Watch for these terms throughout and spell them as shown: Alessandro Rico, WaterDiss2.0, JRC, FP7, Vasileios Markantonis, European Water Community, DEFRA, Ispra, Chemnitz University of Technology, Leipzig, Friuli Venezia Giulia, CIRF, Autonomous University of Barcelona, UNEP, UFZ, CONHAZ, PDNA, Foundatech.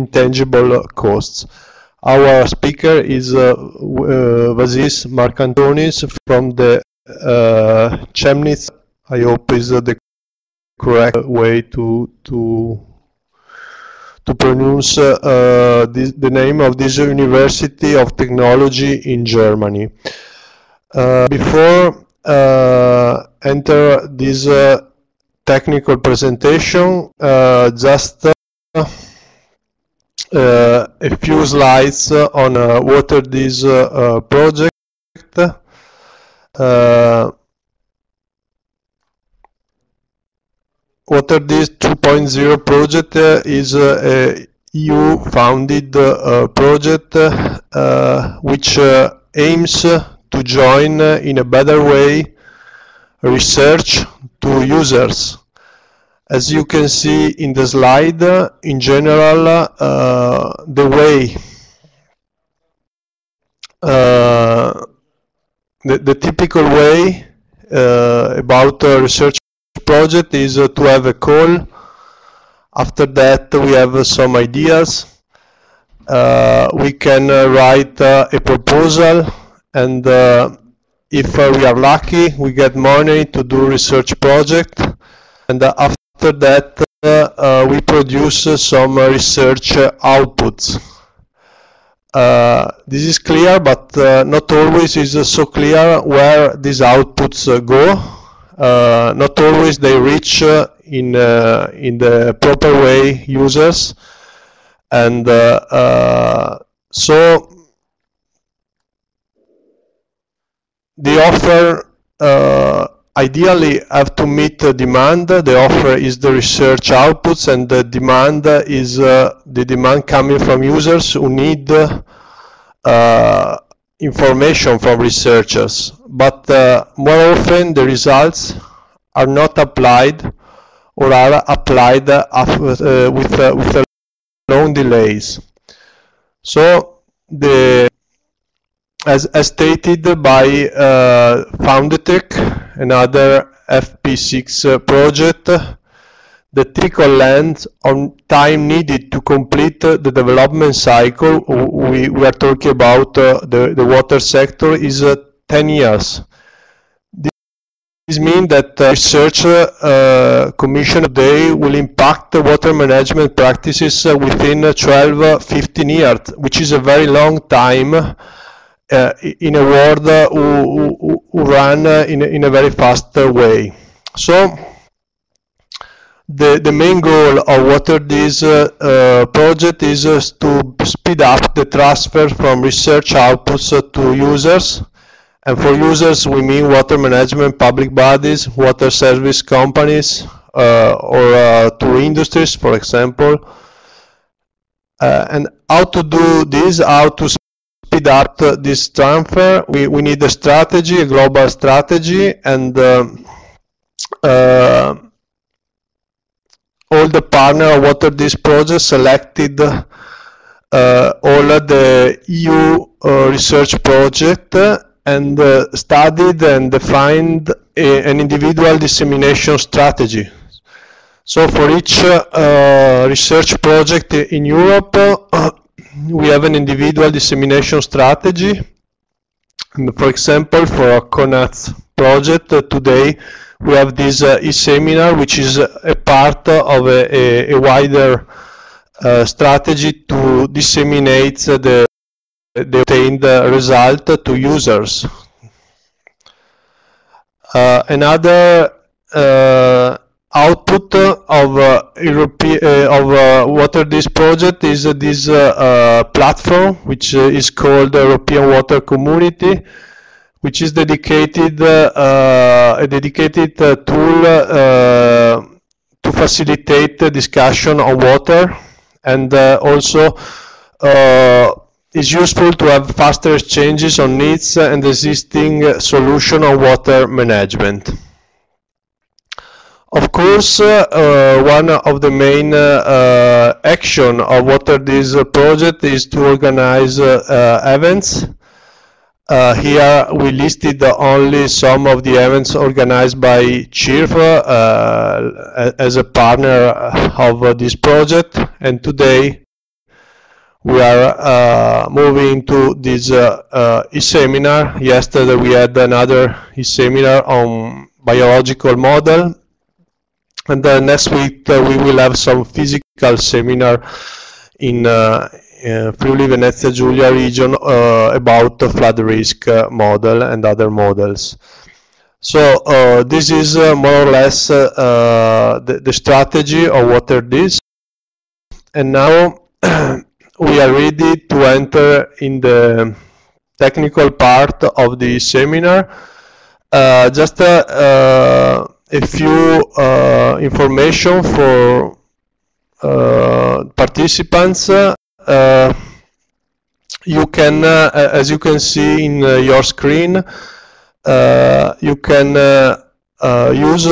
intangible costs. Our speaker is Vasileios Markantonis from the Chemnitz. I hope is the correct way to pronounce the name of this University of Technology in Germany. Before enter this technical presentation, just a few slides on WaterDiss project. WaterDiss 2.0 project is a EU-funded project which aims to join in a better way research to users. As you can see in the slide, in general, the way the typical way about a research project is to have a call. After that, we have some ideas. We can write a proposal, and if we are lucky, we get money to do research project. And after that, we produce some research outputs. This is clear, but not always is so clear where these outputs go. Not always they reach in the proper way users, and so the offer ideally have to meet the demand. The offer is the research outputs, and the demand is the demand coming from users who need information from researchers. But more often the results are not applied, or are applied with long delays. So as stated by Foundatech, another FP7 project, the critical length on time needed to complete the development cycle, we are talking about the water sector, is 10 years. This means that the research commission today will impact the water management practices within 12-15 years, which is a very long time in a world who run in a very fast way. So the main goal of WaterDiss project is to speed up the transfer from research outputs to users. And for users, we mean water management, public bodies, water service companies, or to industries, for example. And how to do this, how to speed up this transfer, we need a strategy, a global strategy, and all the partner of WaterDiss project selected all of the EU research project and studied and defined an individual dissemination strategy. So for each research project in Europe, we have an individual dissemination strategy. And for example, for a CONHAZ project today, we have this e-seminar, which is a part of a wider strategy to disseminate the obtained result to users. Another output of WaterDiss project is this platform, which is called European Water Community, which is dedicated a dedicated tool to facilitate the discussion on water, and also is useful to have faster exchanges on needs and existing solution on water management. Of course, one of the main action of WaterDiss project is to organize events. Here we listed only some of the events organized by CIRF as a partner of this project, and today we are moving to this e-seminar. Yesterday we had another e-seminar on biological model, and then next week we will have some physical seminar in Friuli Venezia Giulia region about the flood risk model and other models. So this is more or less the strategy of WaterDiss, and now we are ready to enter in the technical part of the seminar. Just a few information for participants. You can, as you can see in your screen, you can use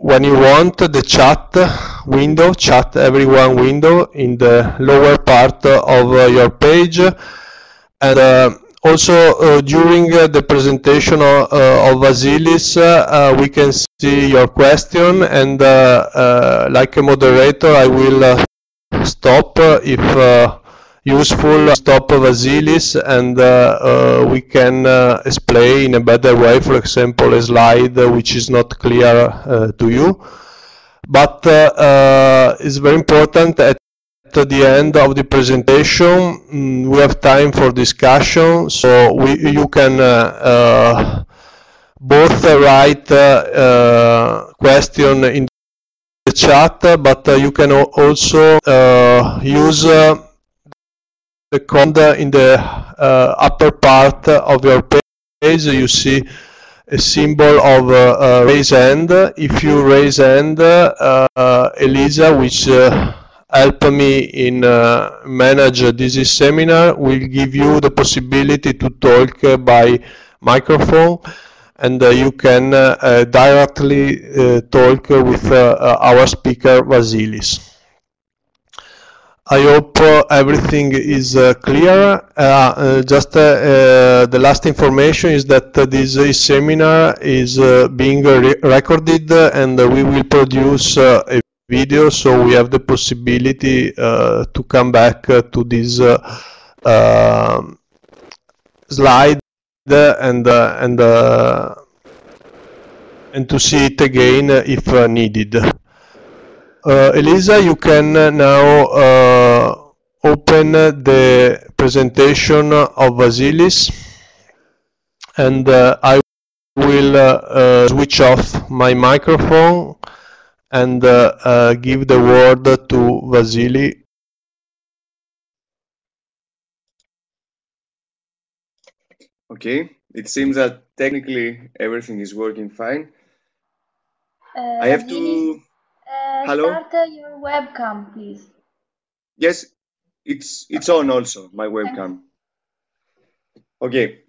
when you want the chat window, chat everyone window in the lower part of your page, and also during the presentation of Vasilis we can see your question, and like a moderator I will stop if useful, stop Vasilis, and we can explain in a better way, for example, a slide which is not clear to you. But it's very important at the end of the presentation, we have time for discussion, so you can both write question in the chat, but you can also use the command in the upper part of your page. You see a symbol of raise hand. If you raise hand, Elisa, which helped me in manage this seminar, will give you the possibility to talk by microphone, and you can directly talk with our speaker Vasilis. I hope everything is clear. Just the last information is that this seminar is being recorded, and we will produce a video, so we have the possibility to come back to this slide and to see it again if needed. Elisa, you can now open the presentation of Vasilis, and I will switch off my microphone and give the word to Vasilis. Okay, it seems that technically everything is working fine. I have to... Hello? Start your webcam, please. Yes, it's on also, my webcam. Okay,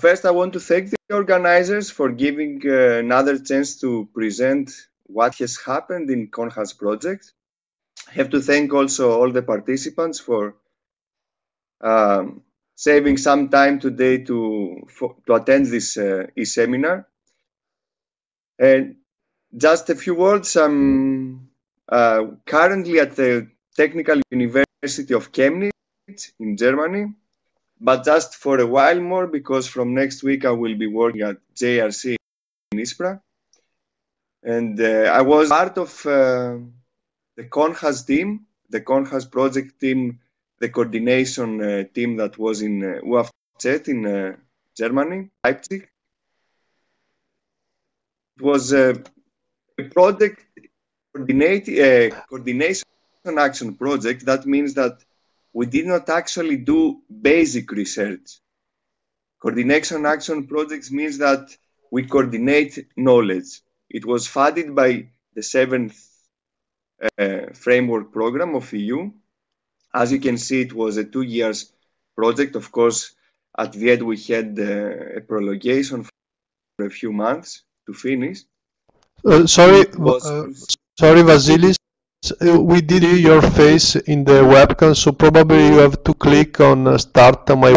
first I want to thank the organizers for giving another chance to present what has happened in CONHAZ project. I have to thank also all the participants for saving some time today to attend this e-seminar. And just a few words. I'm currently at the Technical University of Chemnitz in Germany, but just for a while more, because from next week I will be working at JRC in Ispra. And I was part of the CONHAZ team, the CONHAZ project team, the coordination team that was in UFZ in Germany, Leipzig. It was project coordination action project. That means that we did not actually do basic research. Coordination action projects means that we coordinate knowledge. It was funded by the 7th framework program of EU. As you can see, it was a 2-year project. Of course, at the end we had a prolongation for a few months to finish. Sorry, Vasilis, we did see your face in the webcam, so probably you have to click on start my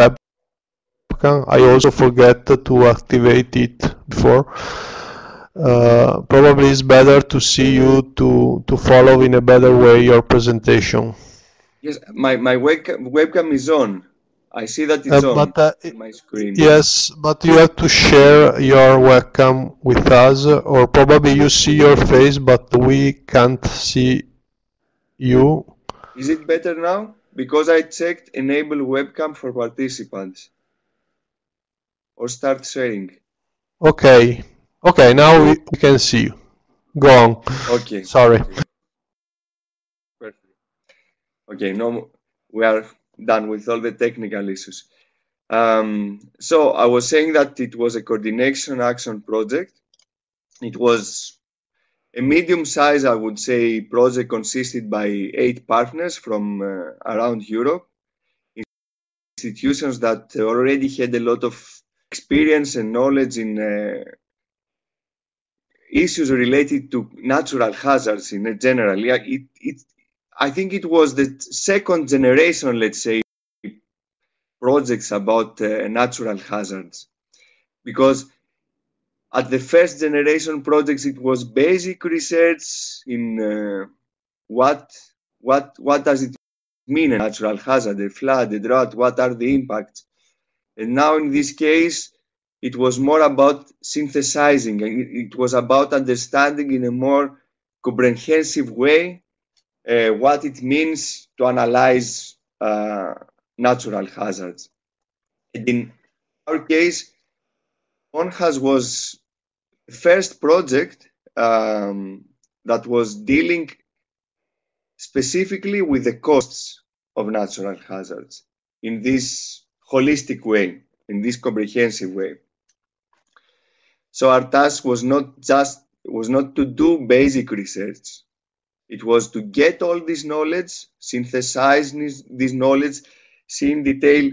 webcam. I also forget to activate it before. Probably it's better to see you to follow in a better way your presentation. Yes, my webcam is on. I see that it's on my screen. Yes, but you have to share your webcam with us, or probably you see your face, but we can't see you. Is it better now? Because I checked enable webcam for participants. Or start sharing. Okay. Okay, now we can see you. Go on. Okay. Sorry. Perfect. Okay, now we are done with all the technical issues. So I was saying that it was a coordination action project. It was a medium-sized, I would say, project consisted by 8 partners from around Europe, institutions that already had a lot of experience and knowledge in issues related to natural hazards in general. I think it was the second generation, let's say, projects about natural hazards, because at the first generation projects, it was basic research in what does it mean a natural hazard, a flood, a drought, what are the impacts. And now in this case, it was more about synthesizing, and it was about understanding in a more comprehensive way what it means to analyze natural hazards. And in our case, CONHAZ was the first project that was dealing specifically with the costs of natural hazards in this holistic way, in this comprehensive way. So our task was not to do basic research. It was to get all this knowledge, synthesize this knowledge, see in detail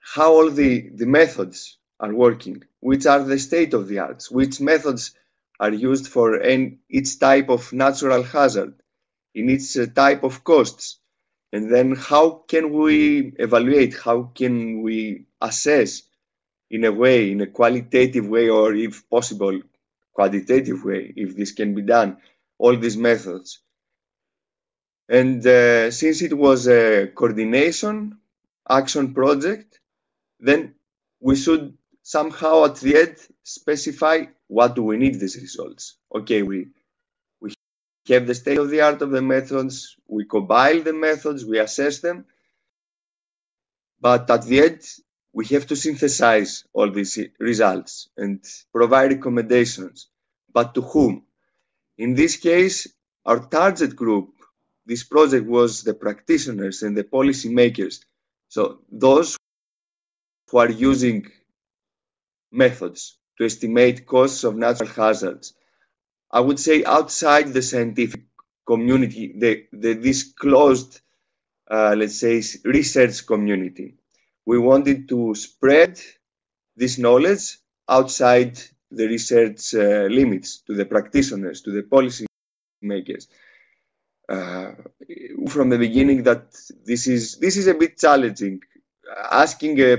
how all the methods are working, which are the state of the arts, which methods are used for each type of natural hazard, in each type of costs, and then how can we evaluate, how can we assess in a way, in a qualitative way, or if possible, quantitative way, if this can be done, all these methods. And since it was a coordination action project, then we should somehow at the end specify what do we need these results. Okay, we have the state of the art of the methods, we compile the methods, we assess them, but at the end we have to synthesize all these results and provide recommendations. But to whom? In this case, our target group, this project, was the practitioners and the policy makers. So those who are using methods to estimate costs of natural hazards. I would say outside the scientific community, this closed, let's say, research community. We wanted to spread this knowledge outside the research limits to the practitioners, to the policy makers. From the beginning, that this is a bit challenging. Asking a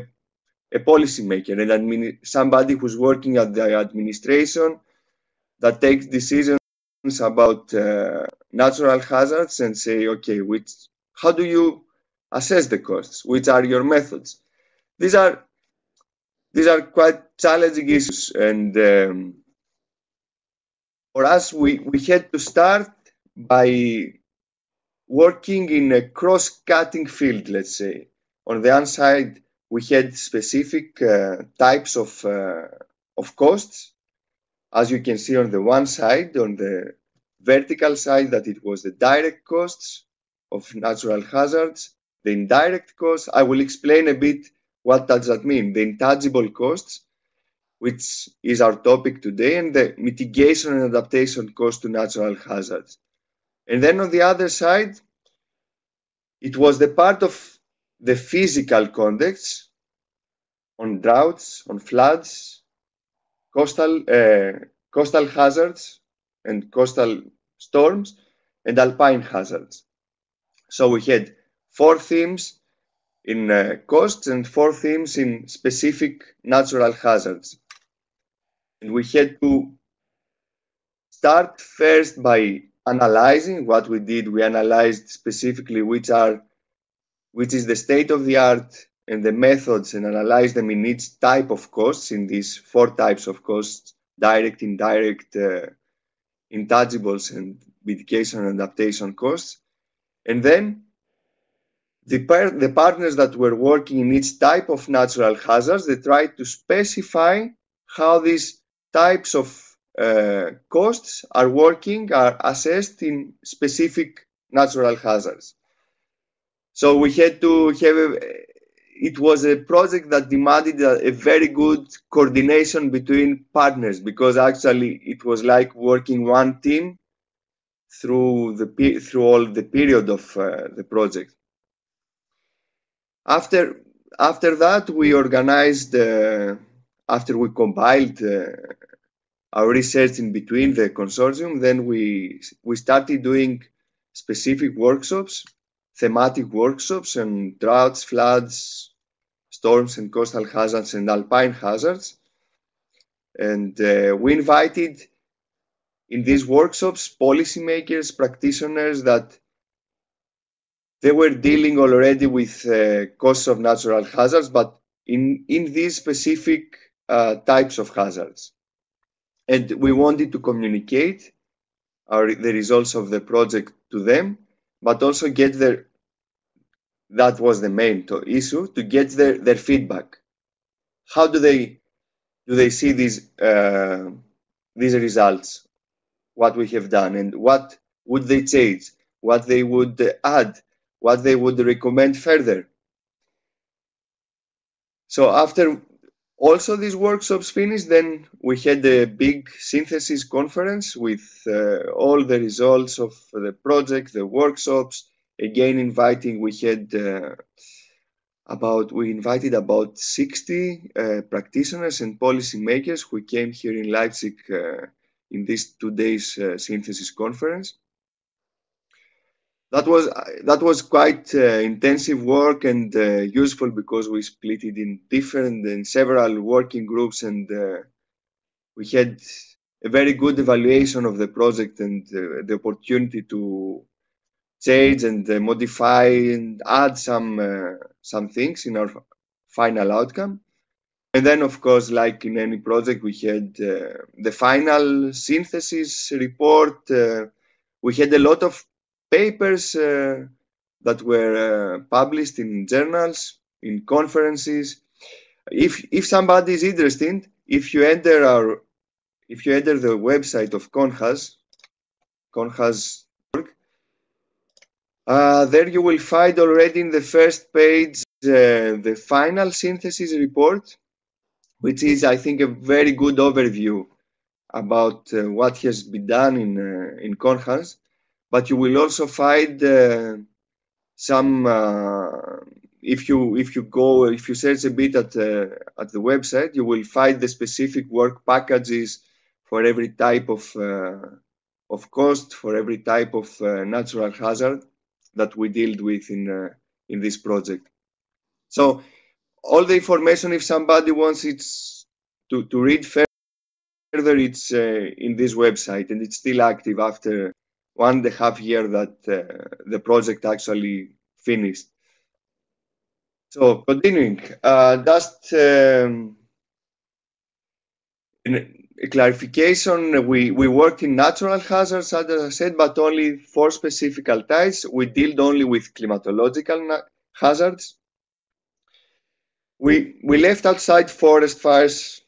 policymaker and somebody who's working at the administration that takes decisions about natural hazards and say, okay, how do you assess the costs? Which are your methods? These are quite challenging issues, and for us, we had to start by working in a cross-cutting field, let's say. On the one side, we had specific types of costs, as you can see on the one side, on the vertical side, that it was the direct costs of natural hazards, the indirect costs. I will explain a bit what does that mean, the intangible costs, which is our topic today, and the mitigation and adaptation costs to natural hazards. And then on the other side, it was the part of the physical context on droughts, on floods, coastal hazards and coastal storms, and alpine hazards. So we had 4 themes in costs and 4 themes in specific natural hazards. And we had to start first by analyzing what we did. We analyzed specifically which is the state of the art and the methods, and analyze them in each type of costs, in these four types of costs: direct, indirect, intangibles, and mitigation and adaptation costs. And then the partners that were working in each type of natural hazards, they tried to specify how these types of costs are working, are assessed in specific natural hazards. So we had to have it was a project that demanded a very good coordination between partners, because actually it was like working one team through all the period of the project. After that, we organized after we compiled our research in between the consortium, then we started doing specific workshops, thematic workshops on droughts, floods, storms and coastal hazards and alpine hazards. And we invited in these workshops policymakers, practitioners that they were dealing already with costs of natural hazards, but in these specific types of hazards. And we wanted to communicate the results of the project to them, but also get their, that was the main issue, to get their feedback. How do they see these results, what we have done, and what would they change, what they would add, what they would recommend further. So after also these workshops finished, then we had a big synthesis conference with all the results of the project, the workshops. Again, inviting, we invited about 60 practitioners and policymakers who came here in Leipzig in this 2 days synthesis conference. That was quite intensive work and useful, because we split it in different and several working groups, and we had a very good evaluation of the project and the opportunity to change and modify and add some things in our final outcome. And then, of course, like in any project, we had the final synthesis report. We had a lot of papers that were published in journals, in conferences. If somebody is interested, if you enter the website of CONHAZ, CONHAZ.org, there you will find already in the first page the final synthesis report, which is, I think, a very good overview about what has been done in CONHAZ. But you will also find some if you search a bit at the website, you will find the specific work packages for every type of cost, for every type of natural hazard that we dealt with in this project. So all the information, if somebody wants it to read further, it's in this website, and it's still active after 1.5 years that the project actually finished. So continuing, just a clarification, we worked in natural hazards, as I said, but only for specific types. We dealt only with climatological hazards. We left outside forest fires,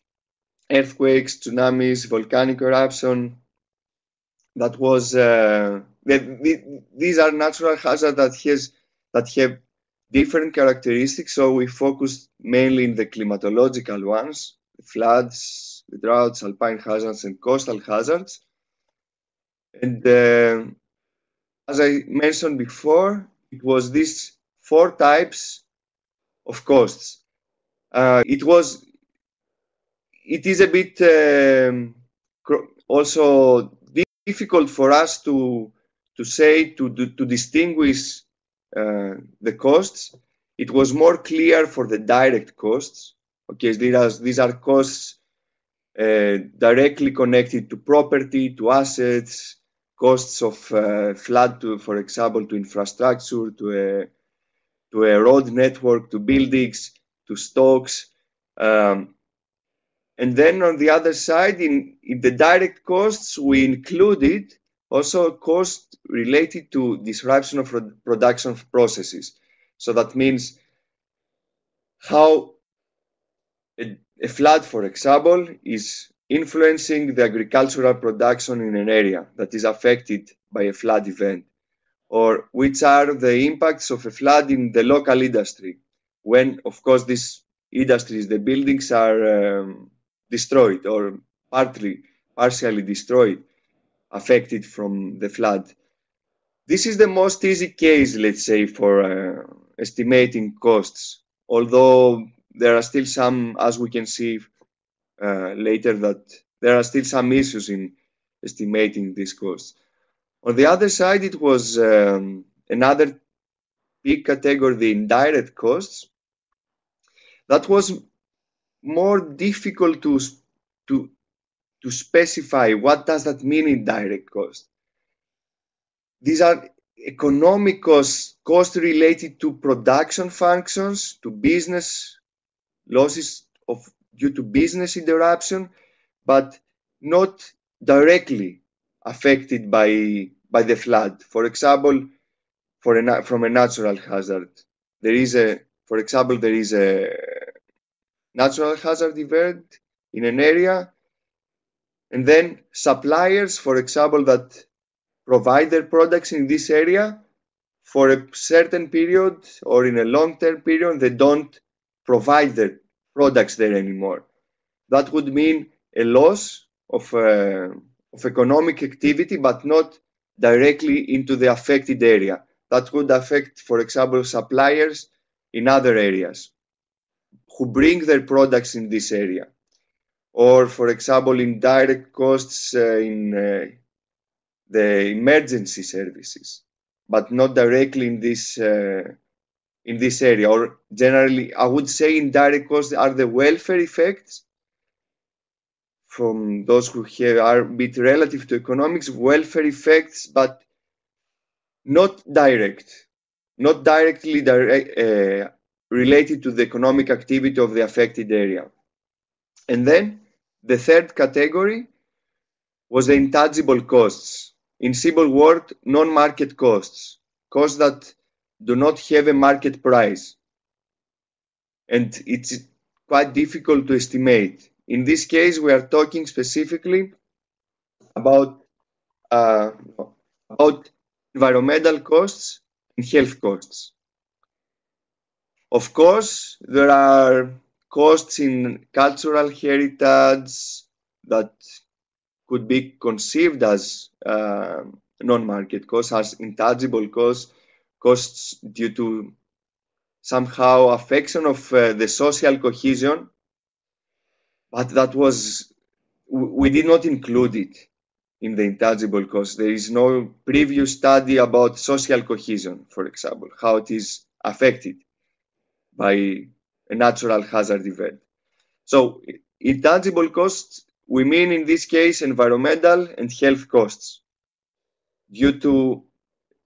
earthquakes, tsunamis, volcanic eruption. That was these are natural hazards that have different characteristics. So we focused mainly in the climatological ones: the floods, the droughts, alpine hazards, and coastal hazards. And as I mentioned before, it was these four types of costs. It is a bit also difficult for us to distinguish the costs. It was more clear for the direct costs. Okay, these are costs directly connected to property, to assets, costs of flood, for example, to infrastructure, to a road network, to buildings, to stocks. And then on the other side, in the direct costs, we included also costs related to disruption of production processes. So that means how a flood, for example, is influencing the agricultural production in an area that is affected by a flood event, or which are the impacts of a flood in the local industry, when, of course, these industries, the buildings are destroyed or partially destroyed, affected from the flood. This is the most easy case, let's say, for estimating costs, although there are still some, as we can see later, that there are still some issues in estimating these costs. On the other side, it was another big category, the indirect costs. That was more difficult to specify. What does that mean, indirect cost? These are economic costs related to production functions, to business losses due to business interruption, but not directly affected by the flood. For example, from a natural hazard, there is a natural hazard event in an area, and then suppliers, for example, that provide their products in this area for a certain period or in a long-term period, they don't provide their products there anymore. That would mean a loss of economic activity, but not directly into the affected area. That would affect, for example, suppliers in other areas who bring their products in this area. Or, for example, indirect costs in the emergency services, but not directly in this area. Or generally, I would say indirect costs are the welfare effects from those who are a bit relative to economics, welfare effects, but not directly related to the economic activity of the affected area. And then the third category was the intangible costs. In simple word, non-market costs, costs that do not have a market price. And it's quite difficult to estimate. In this case, we are talking specifically about environmental costs and health costs. Of course, there are costs in cultural heritage that could be conceived as non-market costs, as intangible costs, costs due to somehow affection of the social cohesion, but that was, we did not include it in the intangible costs. There is no previous study about social cohesion, for example, how it is affected by a natural hazard event. So intangible costs, we mean in this case environmental and health costs due to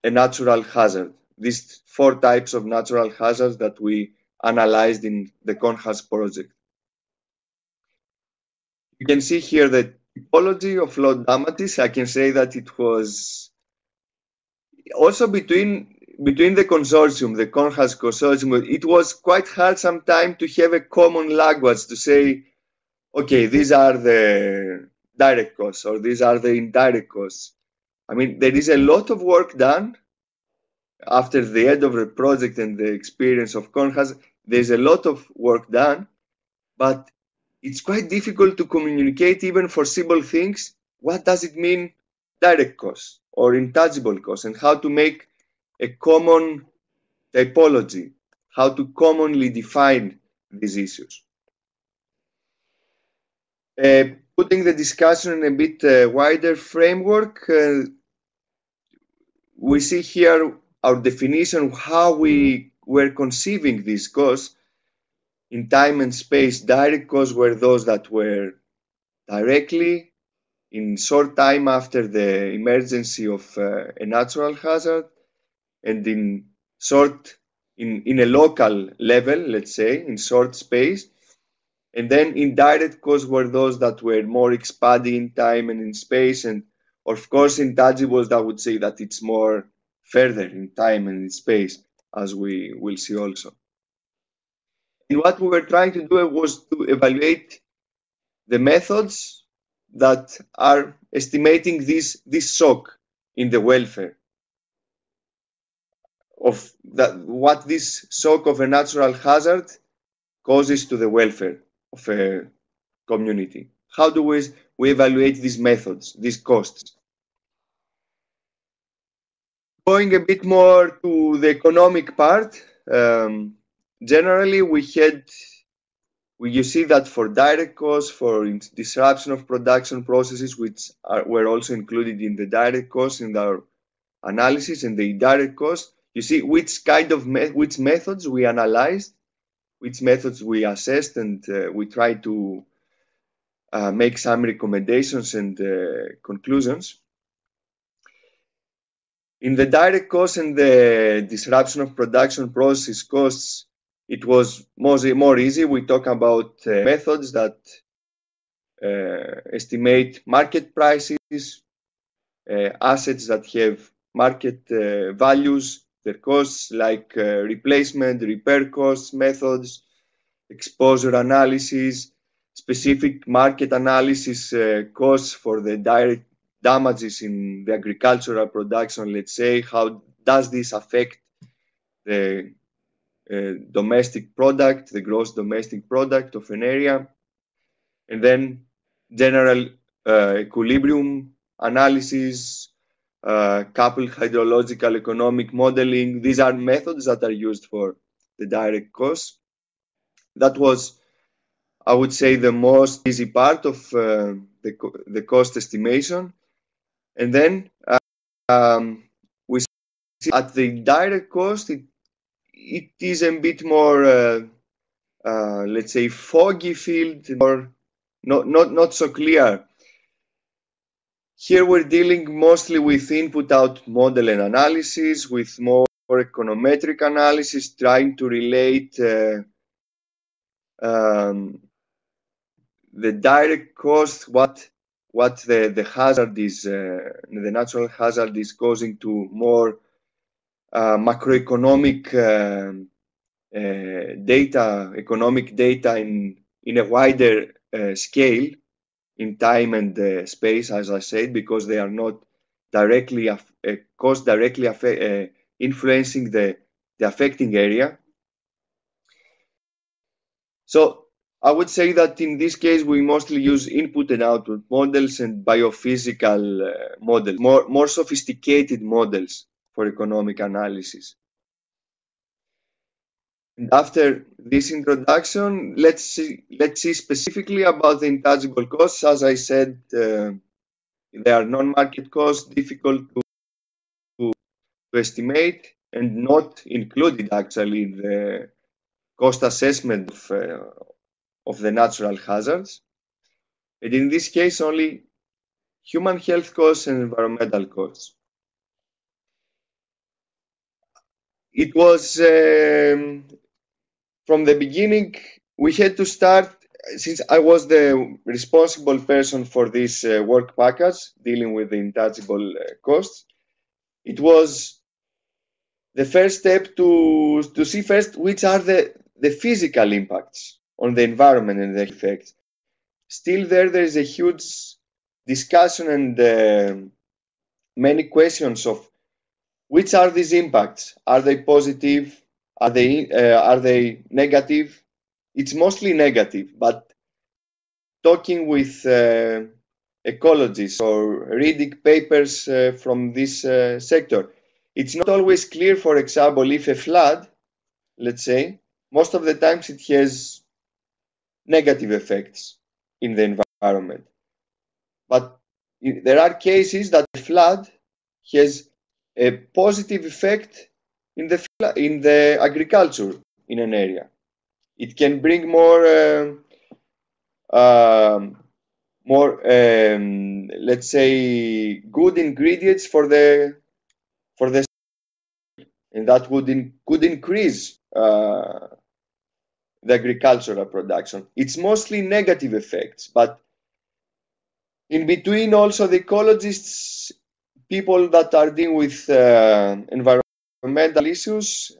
a natural hazard. These four types of natural hazards that we analyzed in the CONHAZ project. You can see here the typology of flood damages. I can say that it was also between the consortium, the CONHAZ consortium, it was quite hard sometimes to have a common language to say, okay, these are the direct costs or these are the indirect costs. I mean, there is a lot of work done after the end of the project and the experience of CONHAZ. There's a lot of work done, but it's quite difficult to communicate even for simple things. What does it mean, direct costs or intangible costs, and how to make a common typology, how to commonly define these issues. Putting the discussion in a bit wider framework, we see here our definition, how we were conceiving these costs in time and space. Direct costs were those that were directly in short time after the emergency of a natural hazard, and in a local level, let's say, in short space. And then indirect costs were those that were more expanding in time and in space, and of course intangibles that would say that it's more further in time and in space, as we will see also. And what we were trying to do was to evaluate the methods that are estimating this shock in the welfare, of that, what this shock of a natural hazard causes to the welfare of a community. How do we evaluate these methods, these costs? Going a bit more to the economic part, generally you see that for direct costs, for disruption of production processes, which were also included in the direct costs in our analysis, and the indirect costs, you see which kind of which methods we analyzed, which methods we assessed, and we tried to make some recommendations and conclusions. In the direct costs and the disruption of production process costs, it was more easy. We talk about methods that estimate market prices, assets that have market values, their costs, like replacement, repair costs methods, exposure analysis, specific market analysis costs for the direct damages in the agricultural production, let's say. How does this affect the domestic product, the gross domestic product of an area? And then general equilibrium analysis, coupled hydrological economic modeling. These are methods that are used for the direct costs. That was, I would say, the most easy part of the cost estimation. And then we see at the direct cost, it is a bit more, let's say, foggy field, or not so clear. Here we're dealing mostly with input-out model and analysis, with more econometric analysis, trying to relate the direct cost, what the hazard is, the natural hazard is causing, to more macroeconomic data, economic data in a wider scale, in time and space, as I said, because they are not directly influencing the affecting area. So I would say that in this case we mostly use input and output models and biophysical models, more sophisticated models for economic analysis. After this introduction, let's see specifically about the intangible costs. As I said, they are non-market costs, difficult to estimate, and not included actually in the cost assessment of the natural hazards. And in this case, only human health costs and environmental costs. It was from the beginning, we had to start, since I was the responsible person for this work package dealing with the intangible costs. It was the first step to see first which are the physical impacts on the environment and the effects. Still there is a huge discussion and many questions of which are these impacts. Are they positive? Are they negative? It's mostly negative, but talking with ecologists or reading papers from this sector, it's not always clear, for example, if a flood, let's say, most of the times it has negative effects in the environment. But there are cases that the flood has a positive effect in the agriculture in an area. It can bring more more, let's say, good ingredients for the, and that could increase the agricultural production. It's mostly negative effects, but in between also the ecologists, people that are dealing with environmental issues,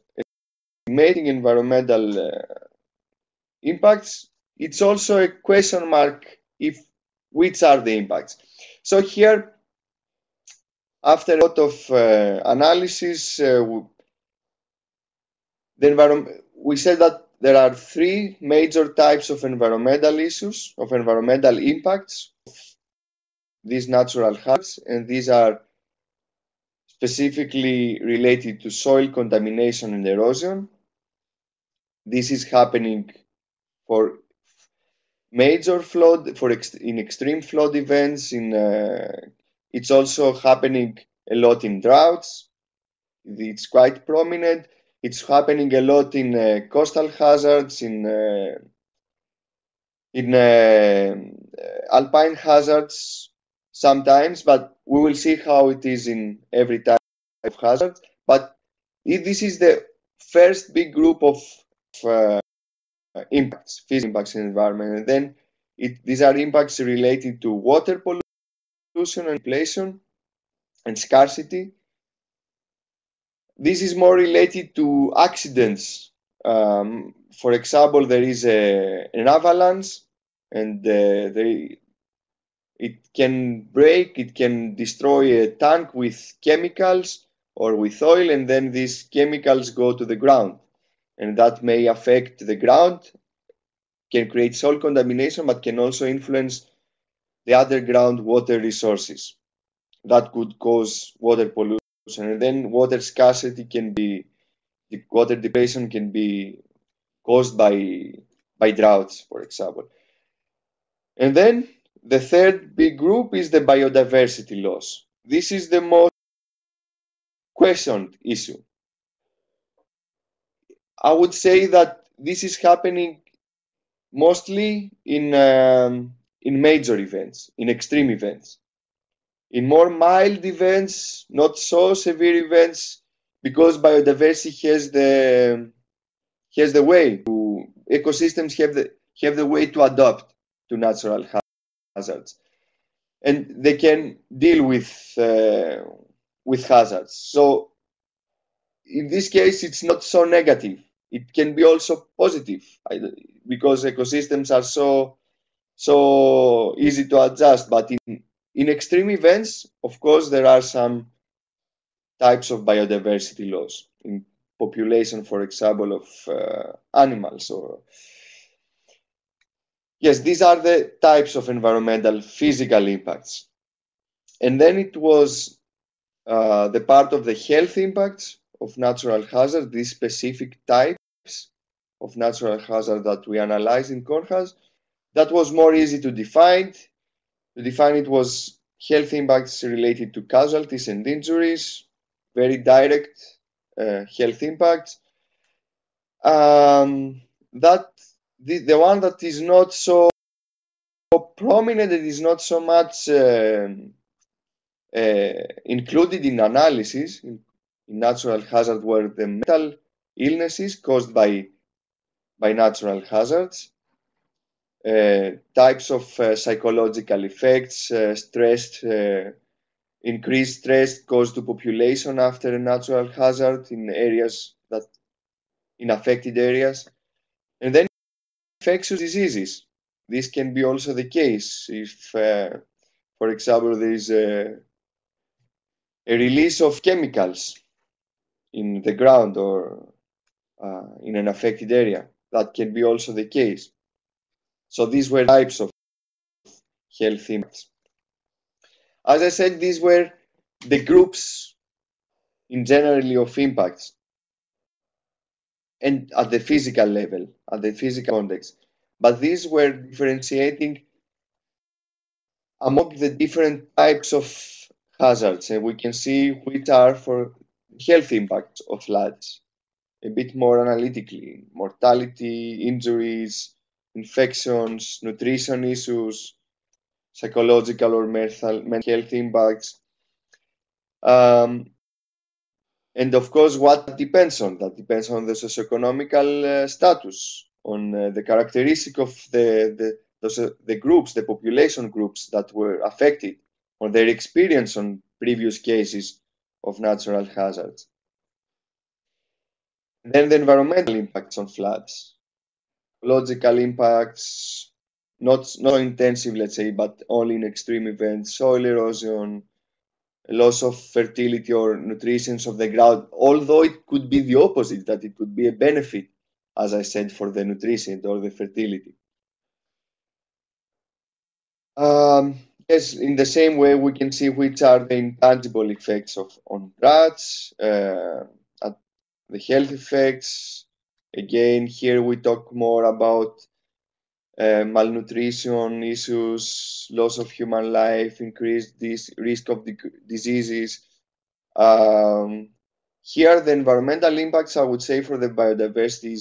making environmental impacts. It's also a question mark if which are the impacts. So here, after a lot of analysis, we said that there are three major types of environmental issues, of environmental impacts, these natural hazards, and these are specifically related to soil contamination and erosion. This is happening for major flood, in extreme flood events. It's also happening a lot in droughts. It's quite prominent. It's happening a lot in coastal hazards, in alpine hazards sometimes, but we will see how it is in every type of hazard. But this is the first big group of impacts, physical impacts in the environment. And then these are impacts related to water pollution, inflation, and scarcity. This is more related to accidents. For example, there is an avalanche, and it can break, it can destroy a tank with chemicals or with oil, and then these chemicals go to the ground. And that may affect the ground, can create soil contamination, but can also influence the underground water resources. That could cause water pollution. And then water scarcity can be, the water depletion can be caused by droughts, for example. And then the third big group is the biodiversity loss. This is the most questioned issue. I would say that this is happening mostly in major events, in extreme events. In more mild events, not so severe events, because biodiversity has the way to, ecosystems have the way to adapt to natural hazards, and they can deal with hazards. So in this case, it's not so negative. It can be also positive, because ecosystems are so easy to adjust. But in extreme events, of course, there are some types of biodiversity loss in population, for example, of animals. Or yes, these are the types of environmental physical impacts. And then it was the part of the health impacts of natural hazard, these specific types of natural hazard that we analyzed in CONHAZ. That was more easy to define. To define it was health impacts related to casualties and injuries, very direct health impacts. The one that is not so prominent, it is not so much included in analysis, in natural hazard, were the mental illnesses caused by natural hazards. Types of psychological effects, stress, increased stress caused to population after a natural hazard in areas in affected areas. And then infectious diseases. This can be also the case if, for example, there is a release of chemicals in the ground or in an affected area. That can be also the case. So these were types of health impacts. As I said, these were the groups in generally of impacts, and at the physical level, at the physical context. But these were differentiating among the different types of hazards, and we can see which are for health impacts of floods a bit more analytically: mortality, injuries, infections, nutrition issues, psychological or mental health impacts. And of course, what depends on? That depends on the socioeconomical status, on the characteristic of the groups, the population groups that were affected, or their experience on previous cases of natural hazards. Then the environmental impacts on floods, ecological impacts, not intensive, let's say, but only in extreme events, soil erosion, loss of fertility or nutrition of the ground, although it could be the opposite, that it could be a benefit, as I said, for the nutrition or the fertility. Yes, in the same way, we can see which are the intangible effects on rats, the health effects. Again, here we talk more about malnutrition issues, loss of human life, increased risk of diseases. Here, the environmental impacts, I would say, for the biodiversity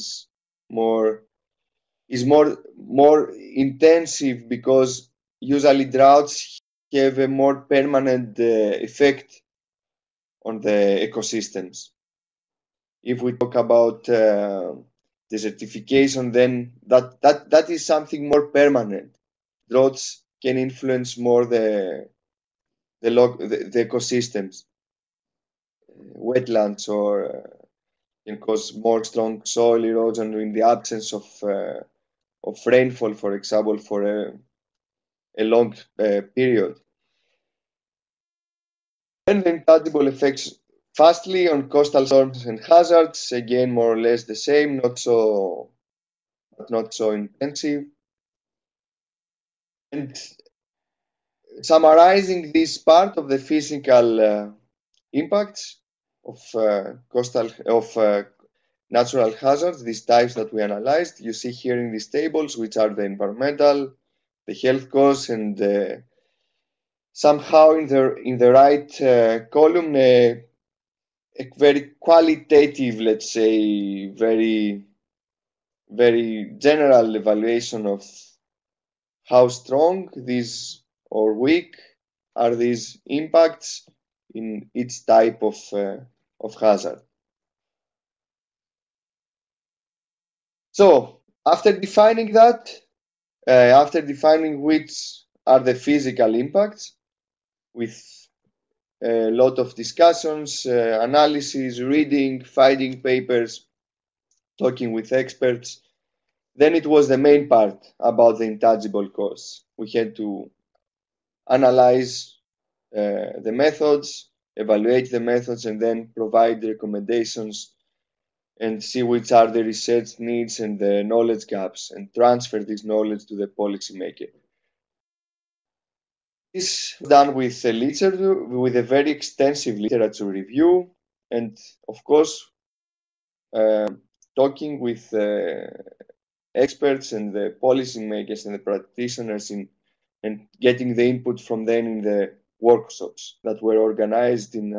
is more intensive, because usually droughts have a more permanent effect on the ecosystems. If we talk about desertification, then that is something more permanent. Droughts can influence more the ecosystems. Wetlands can cause more strong soil erosion in the absence of rainfall, for example, for a long period. And the intangible effects, firstly, on coastal storms and hazards, again, more or less the same, not so intensive. And summarizing this part of the physical impacts of natural hazards, these types that we analyzed, you see here in these tables, which are the environmental, the health costs, and somehow in the right column, a very qualitative, let's say, very general evaluation of how strong these or weak are these impacts in each type of hazard. So after defining that, after defining which are the physical impacts, with a lot of discussions, analysis, reading, finding papers, talking with experts, then it was the main part about the intangible costs. We had to analyze the methods, evaluate the methods, and then provide recommendations and see which are the research needs and the knowledge gaps, and transfer this knowledge to the policymaker. This was done with a literature, with a very extensive literature review, and of course, talking with experts and the policymakers and the practitioners, and getting the input from them in the workshops that were organized in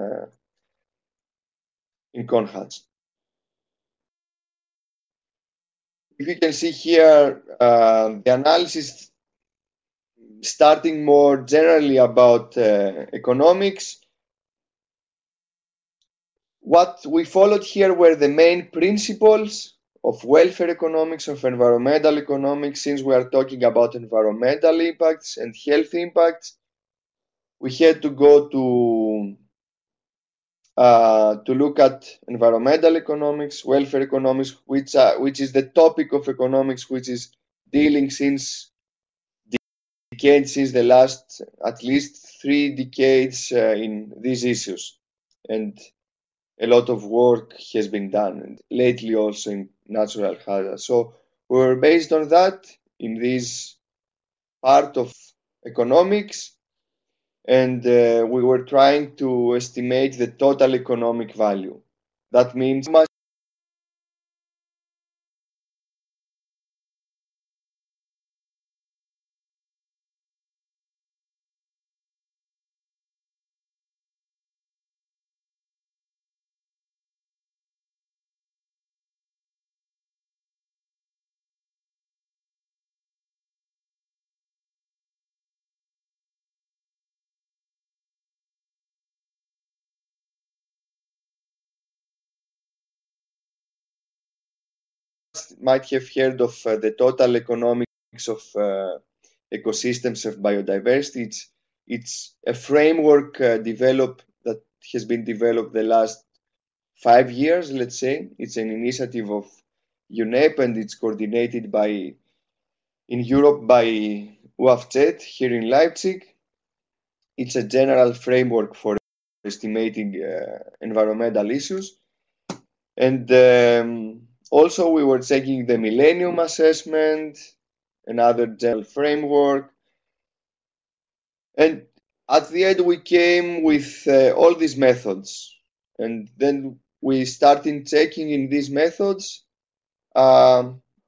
CONHAZ. If you can see here, the analysis starting more generally about economics. What we followed here were the main principles of welfare economics, of environmental economics, since we are talking about environmental impacts and health impacts. We had to go to look at environmental economics, welfare economics, which is the topic of economics, which is dealing since the last at least 3 decades in these issues. And a lot of work has been done, and lately also in natural hazards. So we were based on that in this part of economics. And we were trying to estimate the total economic value. That means how much might have heard of the total economics of ecosystems of biodiversity. It's a framework that has been developed the last 5 years, let's say. It's an initiative of UNEP, and it's coordinated in Europe by UFZ here in Leipzig. It's a general framework for estimating environmental issues. And also we were checking the Millennium Assessment, another general framework. And at the end we came with all these methods. And then we started checking in these methods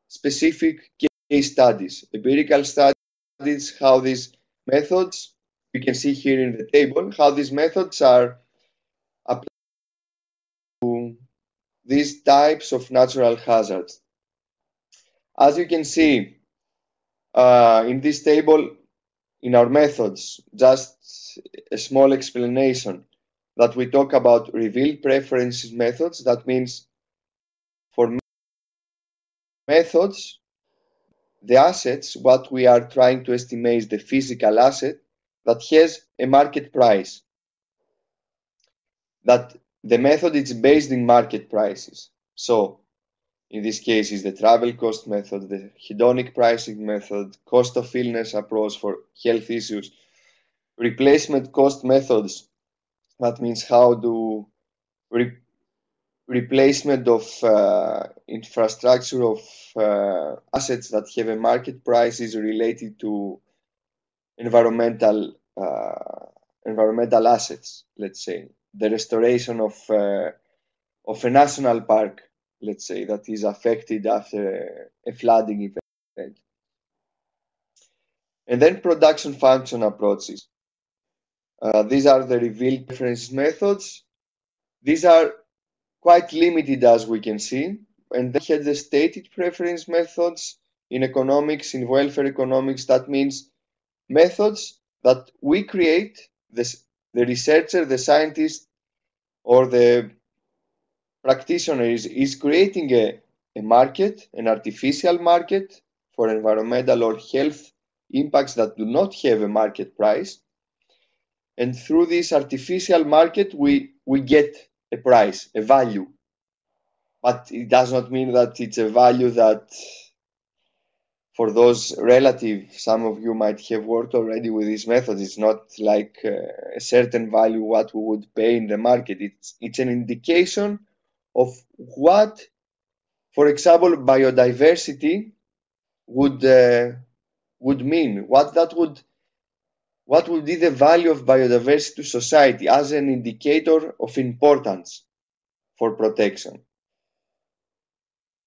specific case studies, empirical studies, how these methods, you can see here in the table, how these methods are applied to these types of natural hazards. As you can see in this table, in our methods, just a small explanation that we talk about revealed preferences methods. That means for methods, the assets, what we are trying to estimate is the physical asset that has a market price. That the method is based in market prices. So in this case is the travel cost method, the hedonic pricing method, cost of illness approach for health issues, replacement cost methods. That means how do replacement of infrastructure of assets that have a market price is related to environmental assets, let's say. The restoration of a national park, let's say, that is affected after a flooding event. And then production function approaches. These are the revealed preferences methods. These are quite limited, as we can see. And they have the stated preference methods in economics, in welfare economics. That means methods that we create, the researcher, the scientist, or the practitioner is creating a market, an artificial market for environmental or health impacts that do not have a market price. And through this artificial market, we get a price, a value. But it does not mean that it's a value that, for those relative, some of you might have worked already with this method. It's not like a certain value what we would pay in the market. It's an indication of what, for example, biodiversity would mean, what would be the value of biodiversity to society as an indicator of importance for protection.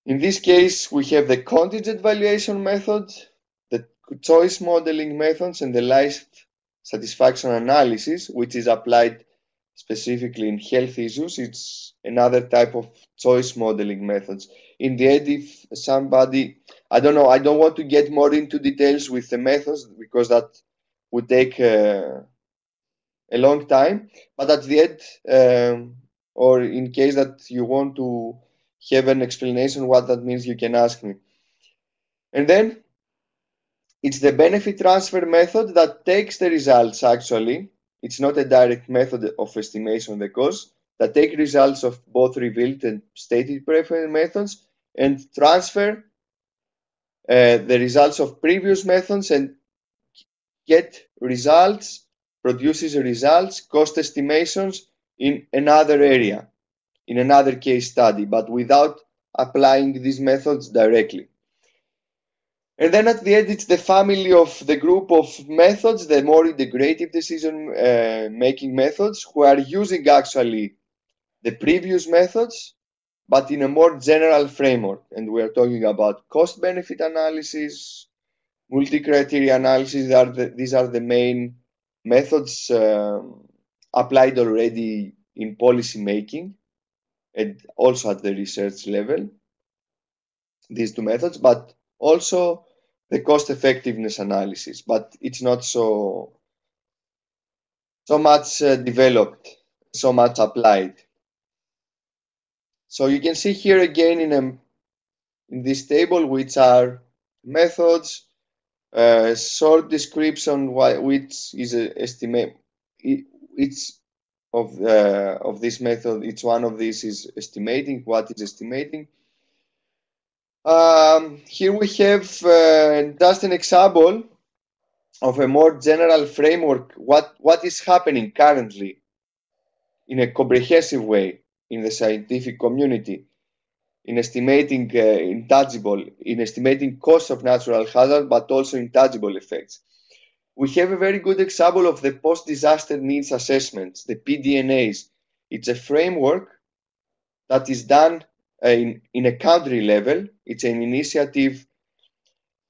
In this case, we have the contingent valuation method, the choice modeling methods, and the life satisfaction analysis, which is applied specifically in health issues. It's another type of choice modeling methods. In the end, if somebody, I don't want to get more into details with the methods because that would take a long time, but at the end, or in case that you want to have an explanation what that means, you can ask me. And then it's the benefit transfer method that takes the results, actually. It's not a direct method of estimation of the cost, that take results of both revealed and stated preference methods and transfer the results of previous methods and get results, produces results, cost estimations in another area, in another case study, but without applying these methods directly. And then at the end, it's the family of the group of methods, the more integrative decision-making methods, who are using actually the previous methods, but in a more general framework. And we are talking about cost-benefit analysis, multi-criteria analysis. These are the main methods applied already in policy making and also at the research level, these two methods, but also the cost effectiveness analysis, but it's not so much developed, so much applied. So you can see here again in a in this table, which are methods, short description, which is estimate each of this method. Each one of these is estimating what is estimating. Here we have just an example of a more general framework, what is happening currently in a comprehensive way in the scientific community in estimating estimating costs of natural hazard, but also intangible effects. We have a very good example of the post-disaster needs assessments, the PDNAs. It's a framework that is done in a country level. It's an initiative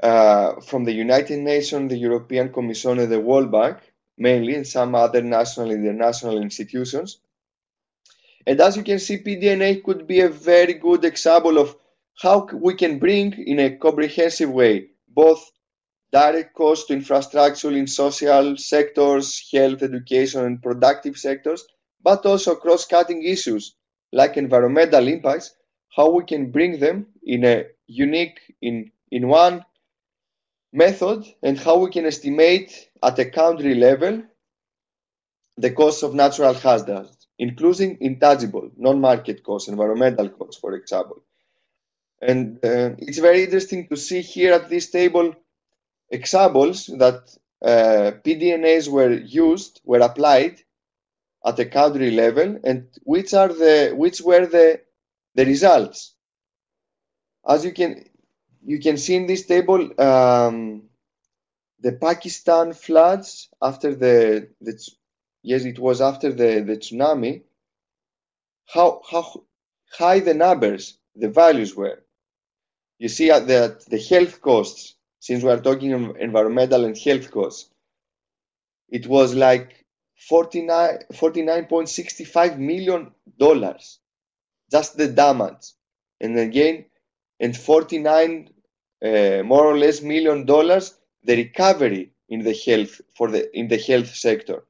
from the United Nations, the European Commission, and the World Bank, mainly, and some other national and international institutions. And as you can see, PDNA could be a very good example of how we can bring in a comprehensive way both direct costs to infrastructure in social sectors, health, education, and productive sectors, but also cross-cutting issues like environmental impacts, how we can bring them in a unique, in one method, and how we can estimate at a country level the cost of natural hazards, including intangible, non-market costs, environmental costs, for example. And it's very interesting to see here at this table examples that PDNAs were used, were applied at a country level, and which were the results. As you can see in this table, the Pakistan floods after the yes, it was after the tsunami, how high the numbers, the values were. You see that the health costs, since we are talking environmental and health costs, it was like $49.65 million, just the damage. And again, and 49 more or less $1 million, the recovery in the health, in the health sector,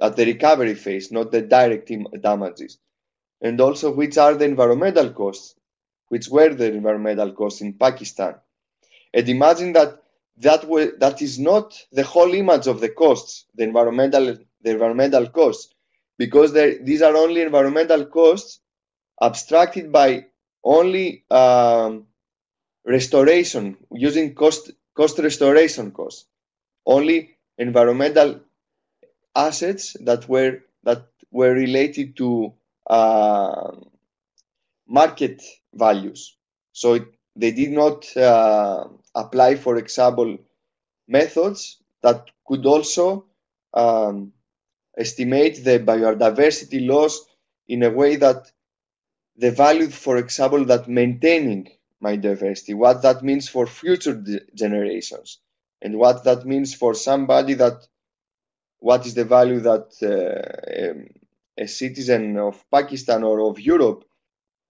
at the recovery phase, not the direct damages. And also, which are the environmental costs? Which were the environmental costs in Pakistan? And imagine that is not the whole image of the costs, the environmental costs, because these are only environmental costs abstracted by only restoration, using cost restoration costs, only environmental assets that were related to market values. So they did not apply, for example, methods that could also estimate the biodiversity loss in a way that the value, for example, that maintaining biodiversity, what that means for future generations, and what that means for somebody that. What is the value that a citizen of Pakistan or of Europe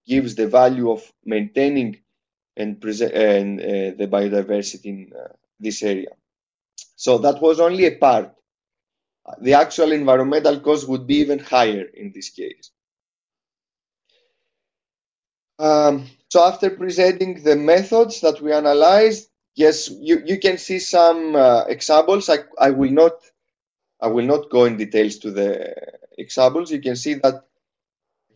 gives the value of maintaining and the biodiversity in this area? So that was only a part. The actual environmental cost would be even higher in this case. So after presenting the methods that we analyzed, yes, you can see some examples. I will not go in details to the examples. You can see that I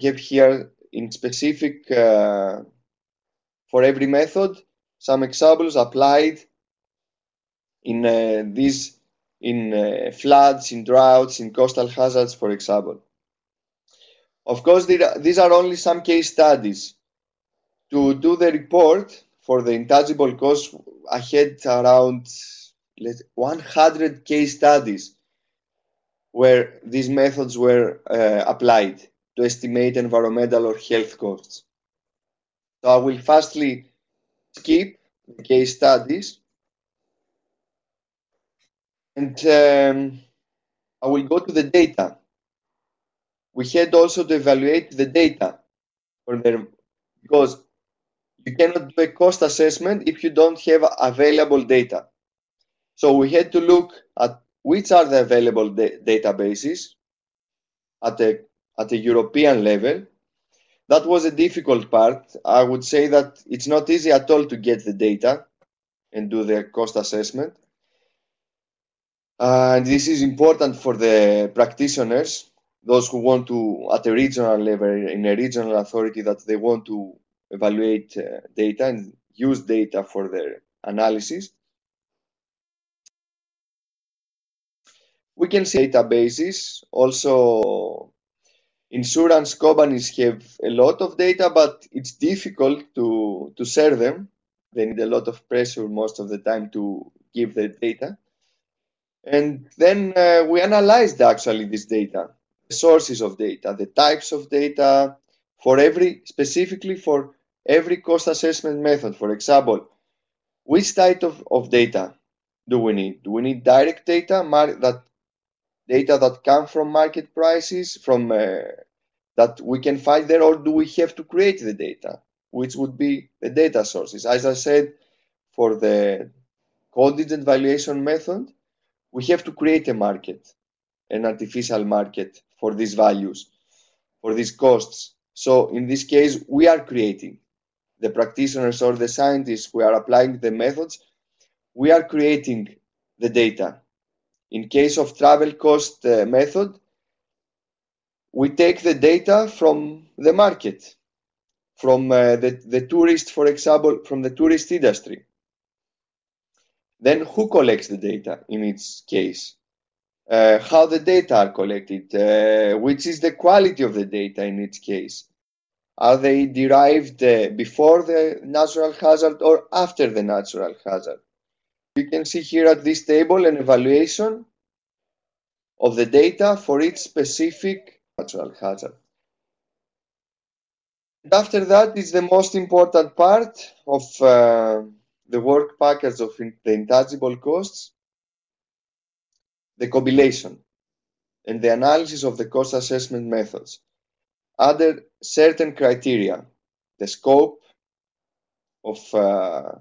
have here in specific, for every method, some examples applied in floods, in droughts, in coastal hazards, for example. Of course, these are only some case studies. To do the report for the intangible costs, I had around 100 case studies where these methods were applied to estimate environmental or health costs. So I will fastly skip the case studies, and I will go to the data. We had also to evaluate the data, because you cannot do a cost assessment if you don't have available data. So we had to look at which are the available databases at a European level. That was a difficult part. I would say that it's not easy at all to get the data and do the cost assessment. And this is important for the practitioners, those who want to, at a regional level, in a regional authority, that they want to evaluate data and use data for their analysis. We can see databases. Also, insurance companies have a lot of data, but it's difficult to share them. They need a lot of pressure most of the time to give the data. And then we analyzed actually this data, the sources of data, the types of data, for every, specifically for every cost assessment method. For example, which type of data do we need? Do we need direct data, data that come from market prices, from that we can find there, or do we have to create the data, which would be the data sources? As I said, for the contingent valuation method, we have to create a market, an artificial market for these values, for these costs. So in this case, we are creating, the practitioners or the scientists who are applying the methods, we are creating the data. In case of travel cost method, we take the data from the market, from the tourist, for example, from the tourist industry. Then who collects the data in each case? How the data are collected? Which is the quality of the data in each case? Are they derived before the natural hazard or after the natural hazard? You can see here at this table an evaluation of the data for each specific natural hazard. And after that is the most important part of the work package of the intangible costs, the compilation and the analysis of the cost assessment methods under certain criteria, the scope of the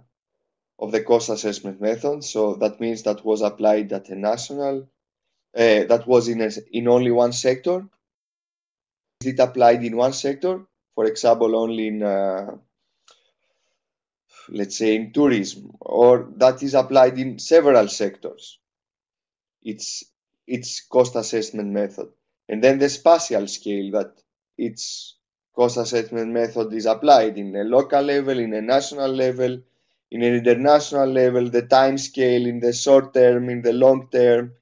cost assessment method. So that means that was applied at a national, that was in only one sector. Is it applied in one sector? For example, only in let's say in tourism, or that is applied in several sectors. It's cost assessment method. And then the spatial scale, that its cost assessment method is applied in a local level, in a national level, in an international level, the time scale, in the short term, in the long term,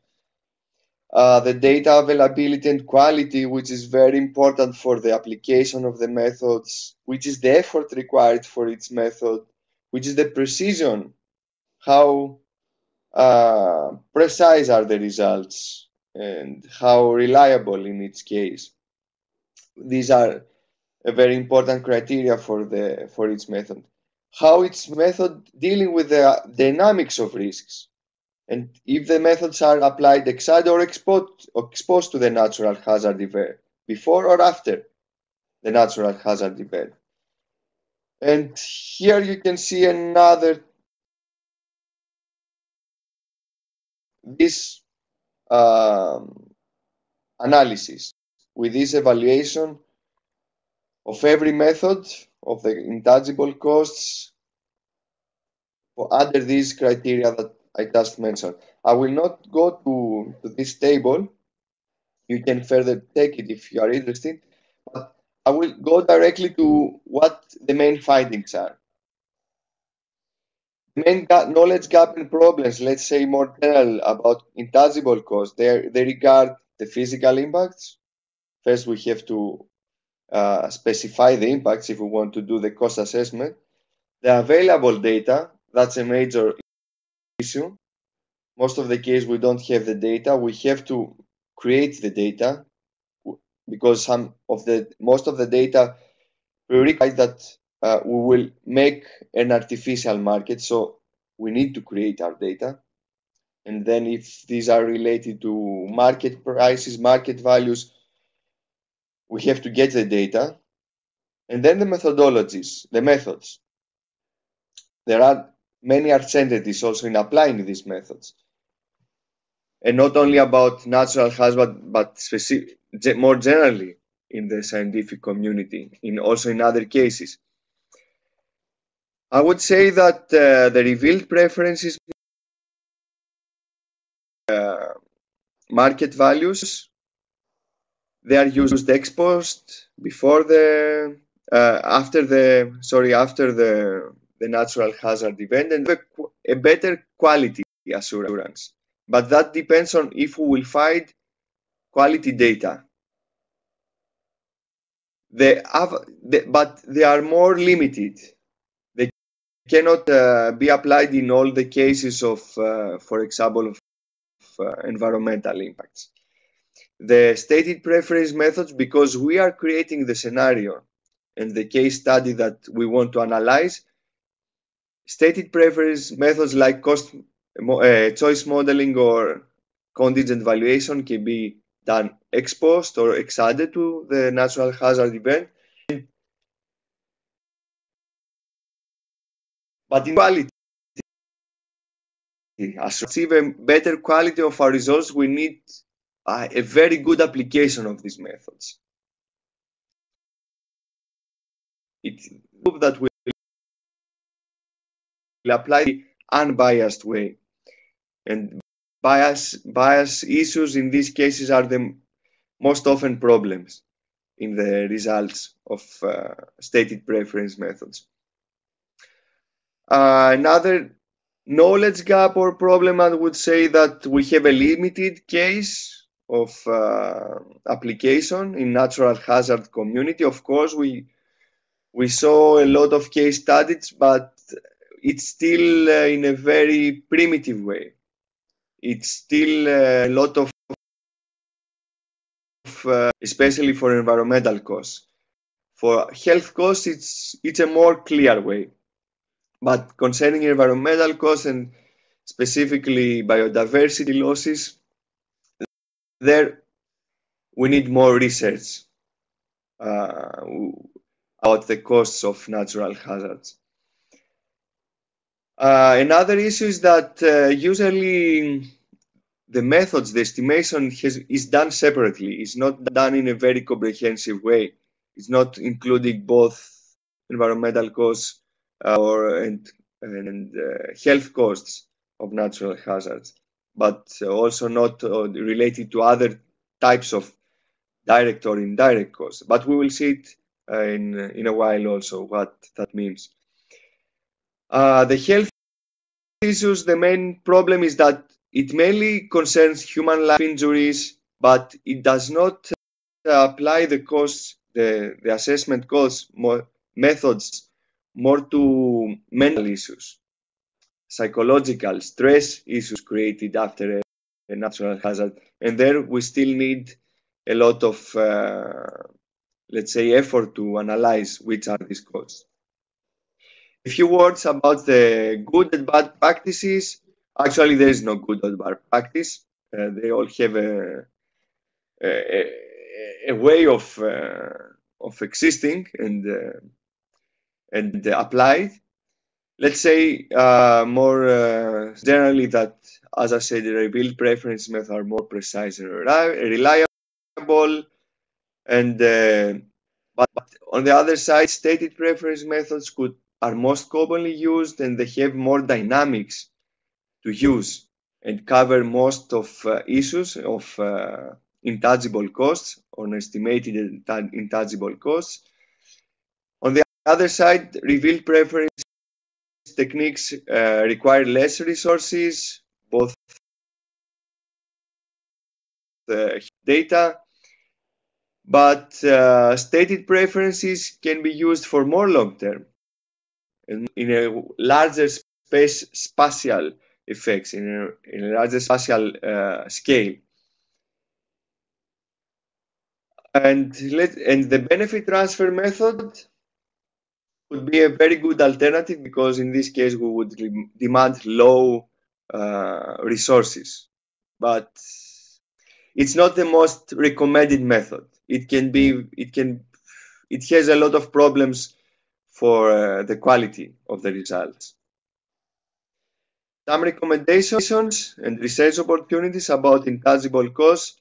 the data availability and quality, which is very important for the application of the methods, which is the effort required for its method, which is the precision, how precise are the results, and how reliable in its case. These are a very important criteria for its method. How its method dealing with the dynamics of risks, and if the methods are applied ex ante or exposed to the natural hazard event, before or after the natural hazard event. And here you can see another. This analysis with this evaluation of every method of the intangible costs under these criteria that I just mentioned. I will not go to this table. You can further take it if you are interested, but I will go directly to what the main findings are. The main knowledge gap and problems, let's say more general about intangible costs, they regard the physical impacts. First, we have to specify the impacts if we want to do the cost assessment. The available data, that's a major issue. Most of the case we don't have the data. We have to create the data because most of the data requires that we will make an artificial market, so we need to create our data. And then if these are related to market prices, market values, we have to get the data. And then the methodologies, the methods. There are many uncertainties also in applying these methods. And not only about natural hazard, but more generally in the scientific community, also in other cases. I would say that the revealed preferences market values, they are used ex post, before the after the natural hazard event, and a better quality assurance. But that depends on if we will find quality data. But they are more limited. They cannot be applied in all the cases of, for example, of environmental impacts. The stated preference methods, because we are creating the scenario and the case study that we want to analyze, stated preference methods like cost choice modeling or contingent valuation can be done ex post or ex ante to the natural hazard event. But in quality, as we achieve a better quality of our results, we need a very good application of these methods. It's that we will apply the unbiased way, and bias issues in these cases are the most often problems in the results of stated preference methods. Another knowledge gap or problem, I would say that we have a limited case of application in natural hazard community. Of course, we saw a lot of case studies, but it's still in a very primitive way. It's still a lot of, especially for environmental costs. For health costs, it's a more clear way. But concerning environmental costs and specifically biodiversity losses, there we need more research about the costs of natural hazards. Another issue is that usually the methods, the estimation is done separately. It's not done in a very comprehensive way. It's not including both environmental costs and health costs of natural hazards, but also not related to other types of direct or indirect costs. But we will see it in a while also what that means. The health issues, the main problem is that it mainly concerns human life injuries, but it does not apply the costs, the assessment costs methods more to mental issues, psychological stress issues created after a natural hazard. And there we still need a lot of, let's say, effort to analyze which are these costs. A few words about the good and bad practices. Actually, there is no good or bad practice. They all have a way of existing and applied. Let's say more generally that, as I said, the revealed preference methods are more precise and reliable, and but on the other side, stated preference methods are most commonly used, and they have more dynamics to use and cover most of issues of intangible costs or estimated intangible costs. On the other side, revealed preference techniques require less resources, both the data, but stated preferences can be used for more long-term, in a larger spatial effects, in a larger spatial scale. And the benefit transfer method would be a very good alternative, because in this case we would demand low resources. But it's not the most recommended method. It has a lot of problems for the quality of the results. Some recommendations and research opportunities about intangible costs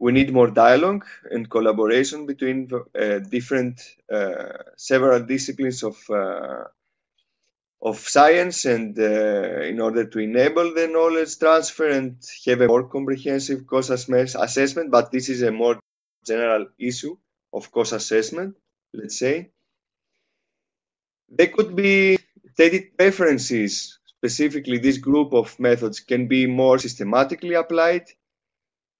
We need more dialogue and collaboration between several disciplines of science, and in order to enable the knowledge transfer and have a more comprehensive cost assessment. But this is a more general issue of cost assessment, let's say. They could be stated preferences. Specifically, this group of methods can be more systematically applied.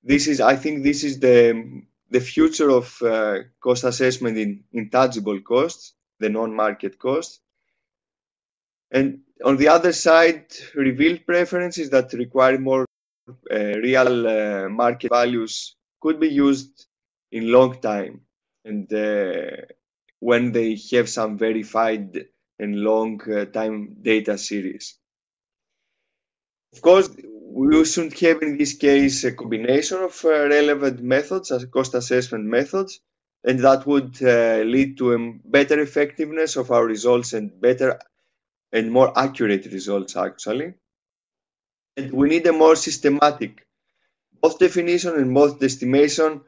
This is, I think, this is the future of cost assessment in tangible costs, the non-market costs. And on the other side, revealed preferences that require more real market values could be used in long time, and when they have some verified and long time data series. Of course, we should have in this case a combination of relevant methods as cost assessment methods, and that would lead to a better effectiveness of our results and better and more accurate results, actually. And we need a more systematic both definition and both estimation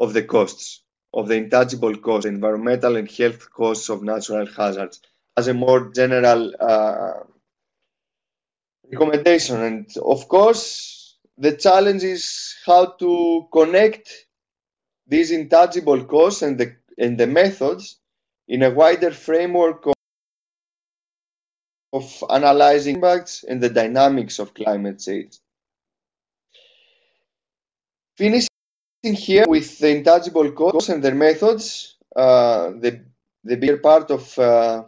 of the costs, of the intangible costs, environmental and health costs of natural hazards, as a more general recommendation. And of course, the challenge is how to connect these intangible costs and the methods in a wider framework of analyzing impacts and the dynamics of climate change. Finishing here with the intangible costs and their methods, the bigger part of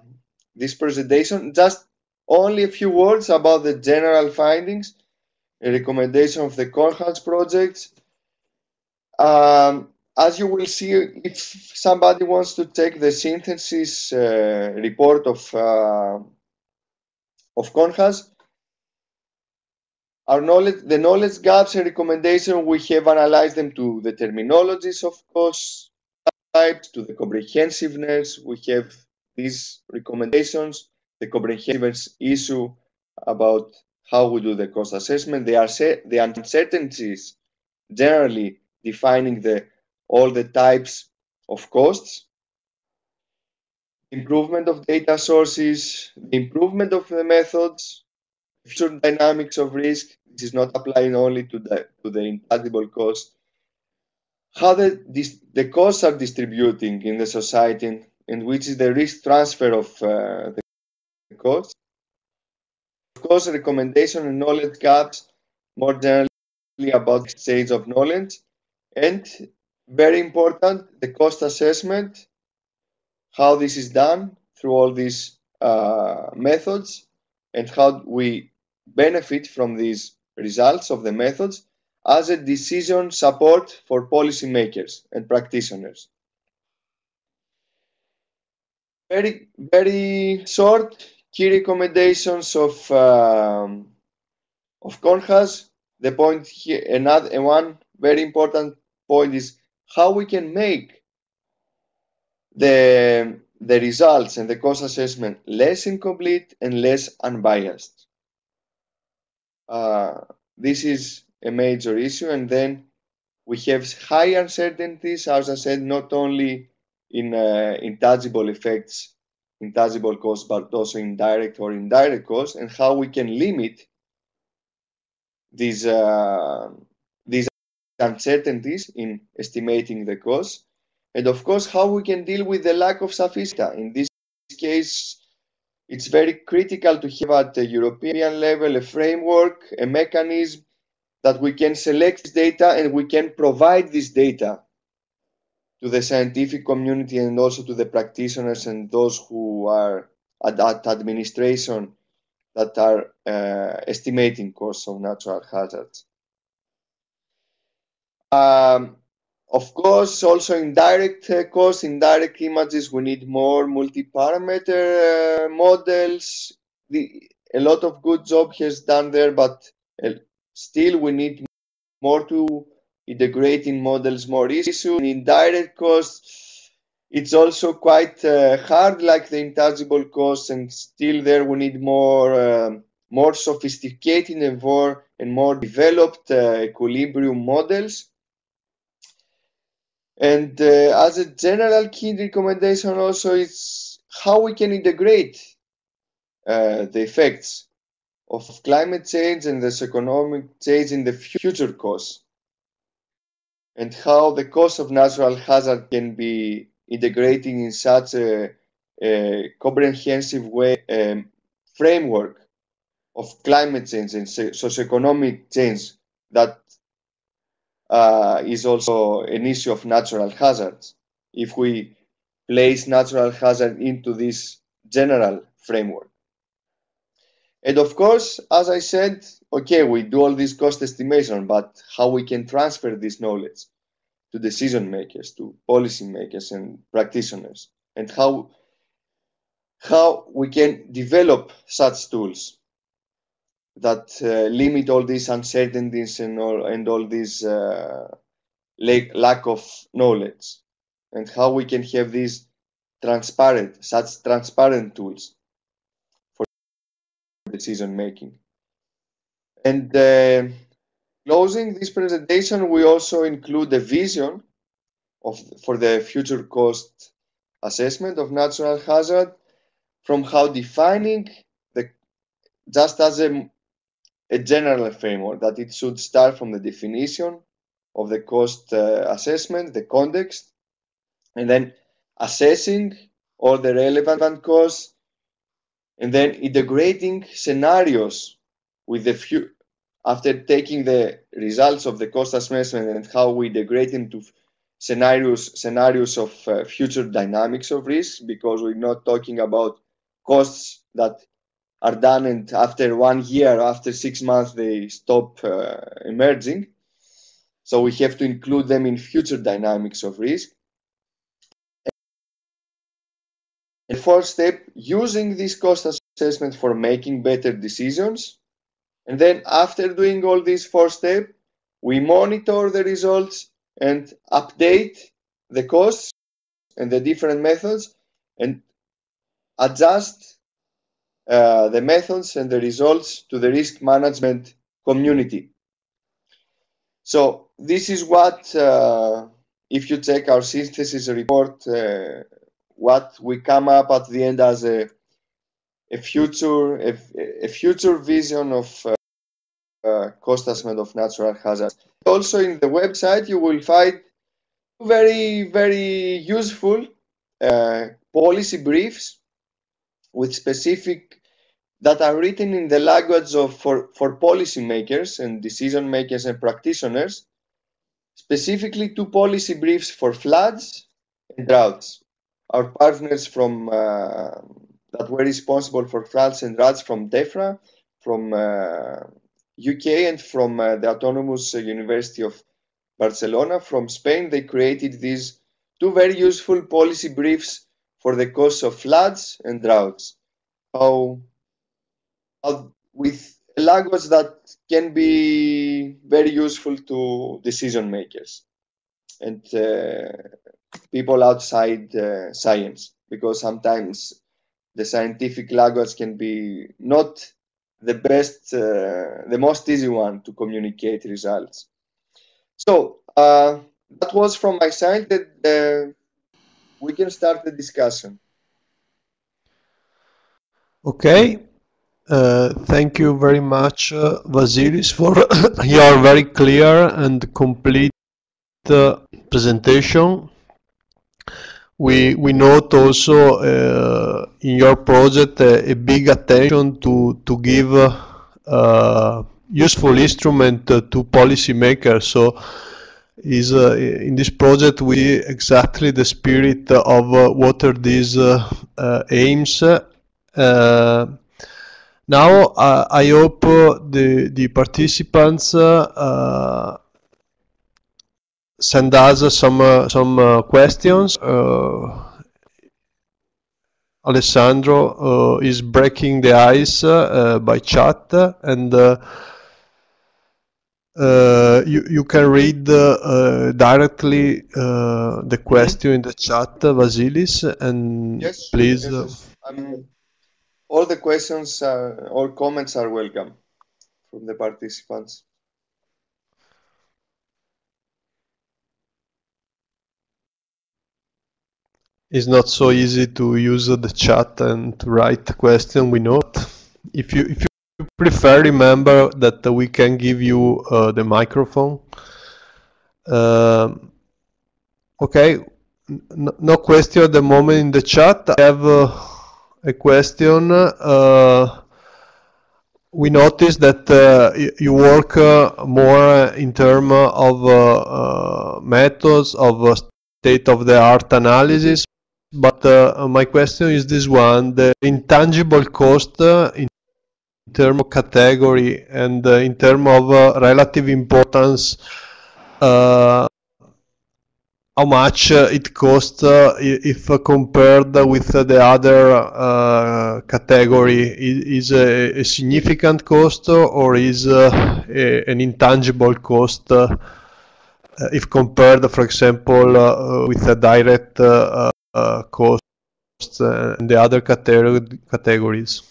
this presentation, just only a few words about the general findings and recommendation of the CONHAZ projects. As you will see, if somebody wants to take the synthesis report of CONHAZ, the knowledge gaps and recommendation, we have analyzed them to the terminologies, of course, types, to the comprehensiveness. We have these recommendations, the comprehensiveness issue about how we do the cost assessment. The uncertainties generally defining all the types of costs. Improvement of data sources, the improvement of the methods, future dynamics of risk. This is not applying only to the intangible costs. How the costs are distributing in the society, and which is the risk transfer of the costs. Of course, recommendation and knowledge gaps, more generally about exchange of knowledge, and very important, the cost assessment. How this is done through all these methods, and how we benefit from these results of the methods as a decision support for policymakers and practitioners. Very, very short key recommendations of CONHAZ. The point here, another one very important point, is how we can make the results and the cost assessment less incomplete and less unbiased. This is a major issue, and then we have high uncertainties, as I said, not only in intangible effects, intangible costs, but also in direct or indirect costs, and how we can limit these uncertainties in estimating the costs. And of course, how we can deal with the lack of sufficient data. In this case, it's very critical to have at the European level a framework, a mechanism that we can select data and we can provide this data to the scientific community and also to the practitioners and those who are at administration that are estimating costs of natural hazards. Of course, also indirect costs, indirect images, we need more multi-parameter models. A lot of good job has done there, but still we need more to integrate in models more issues. And indirect costs, it's also quite hard, like the intangible costs, and still there we need more sophisticated and more developed equilibrium models. And as a general key recommendation also is how we can integrate the effects of climate change and this economic change in the future costs, and how the cost of natural hazard can be integrated in such a comprehensive way, framework of climate change and socioeconomic change that is also an issue of natural hazards, if we place natural hazard into this general framework. And of course, as I said, okay, we do all this cost estimation, but how we can transfer this knowledge to decision makers, to policy makers and practitioners, and how we can develop such tools that limit all these uncertainties and all this lack of knowledge, and how we can have these transparent tools for decision making. And closing this presentation, we also include a vision for the future cost assessment of natural hazard, from how defining the just as a general framework, that it should start from the definition of the cost assessment, the context, and then assessing all the relevant costs, and then integrating scenarios with the few after taking the results of the cost assessment, and how we integrate into scenarios of future dynamics of risk, because we're not talking about costs that are done and after 1 year, after 6 months, they stop emerging. So we have to include them in future dynamics of risk. And fourth step, using this cost assessment for making better decisions. And then after doing all these four steps, we monitor the results and update the costs and the different methods, and adjust the methods and the results to the risk management community. So this is what, if you check our synthesis report, what we come up at the end as a future vision of cost assessment of natural hazards. Also in the website, you will find very, very useful policy briefs with specific that are written in the language of for policymakers and decision makers and practitioners, specifically 2 policy briefs for floods and droughts. Our partners from that were responsible for floods and droughts from DEFRA, from UK, and from the Autonomous University of Barcelona from Spain, they created these 2 very useful policy briefs for the cause of floods and droughts. How with language that can be very useful to decision makers and people outside science, because sometimes the scientific language can be not the best, the most easy one to communicate results. So that was from my side. That we can start the discussion. Okay, thank you very much, Vasilis, for your very clear and complete presentation. We note also in your project a big attention to give useful instrument to policymakers. So is in this project we exactly the spirit of WaterDiss aims. Now I hope the participants send us some questions. Alessandro is breaking the ice by chat, and you can read directly the question in the chat, Vasilis, and yes, please. Yes. I mean, all the questions, all comments are welcome from the participants. It's not so easy to use the chat and to write the question, we know. If you prefer, remember that we can give you the microphone. Okay, no question at the moment in the chat. I have a question. We noticed that you work more in terms of methods of state-of-the-art analysis, but my question is this one: the intangible cost in terms of category and in terms of relative importance. How much it costs if compared with the other category? Is a significant cost, or is an intangible cost if compared, for example, with a direct cost and the other categories?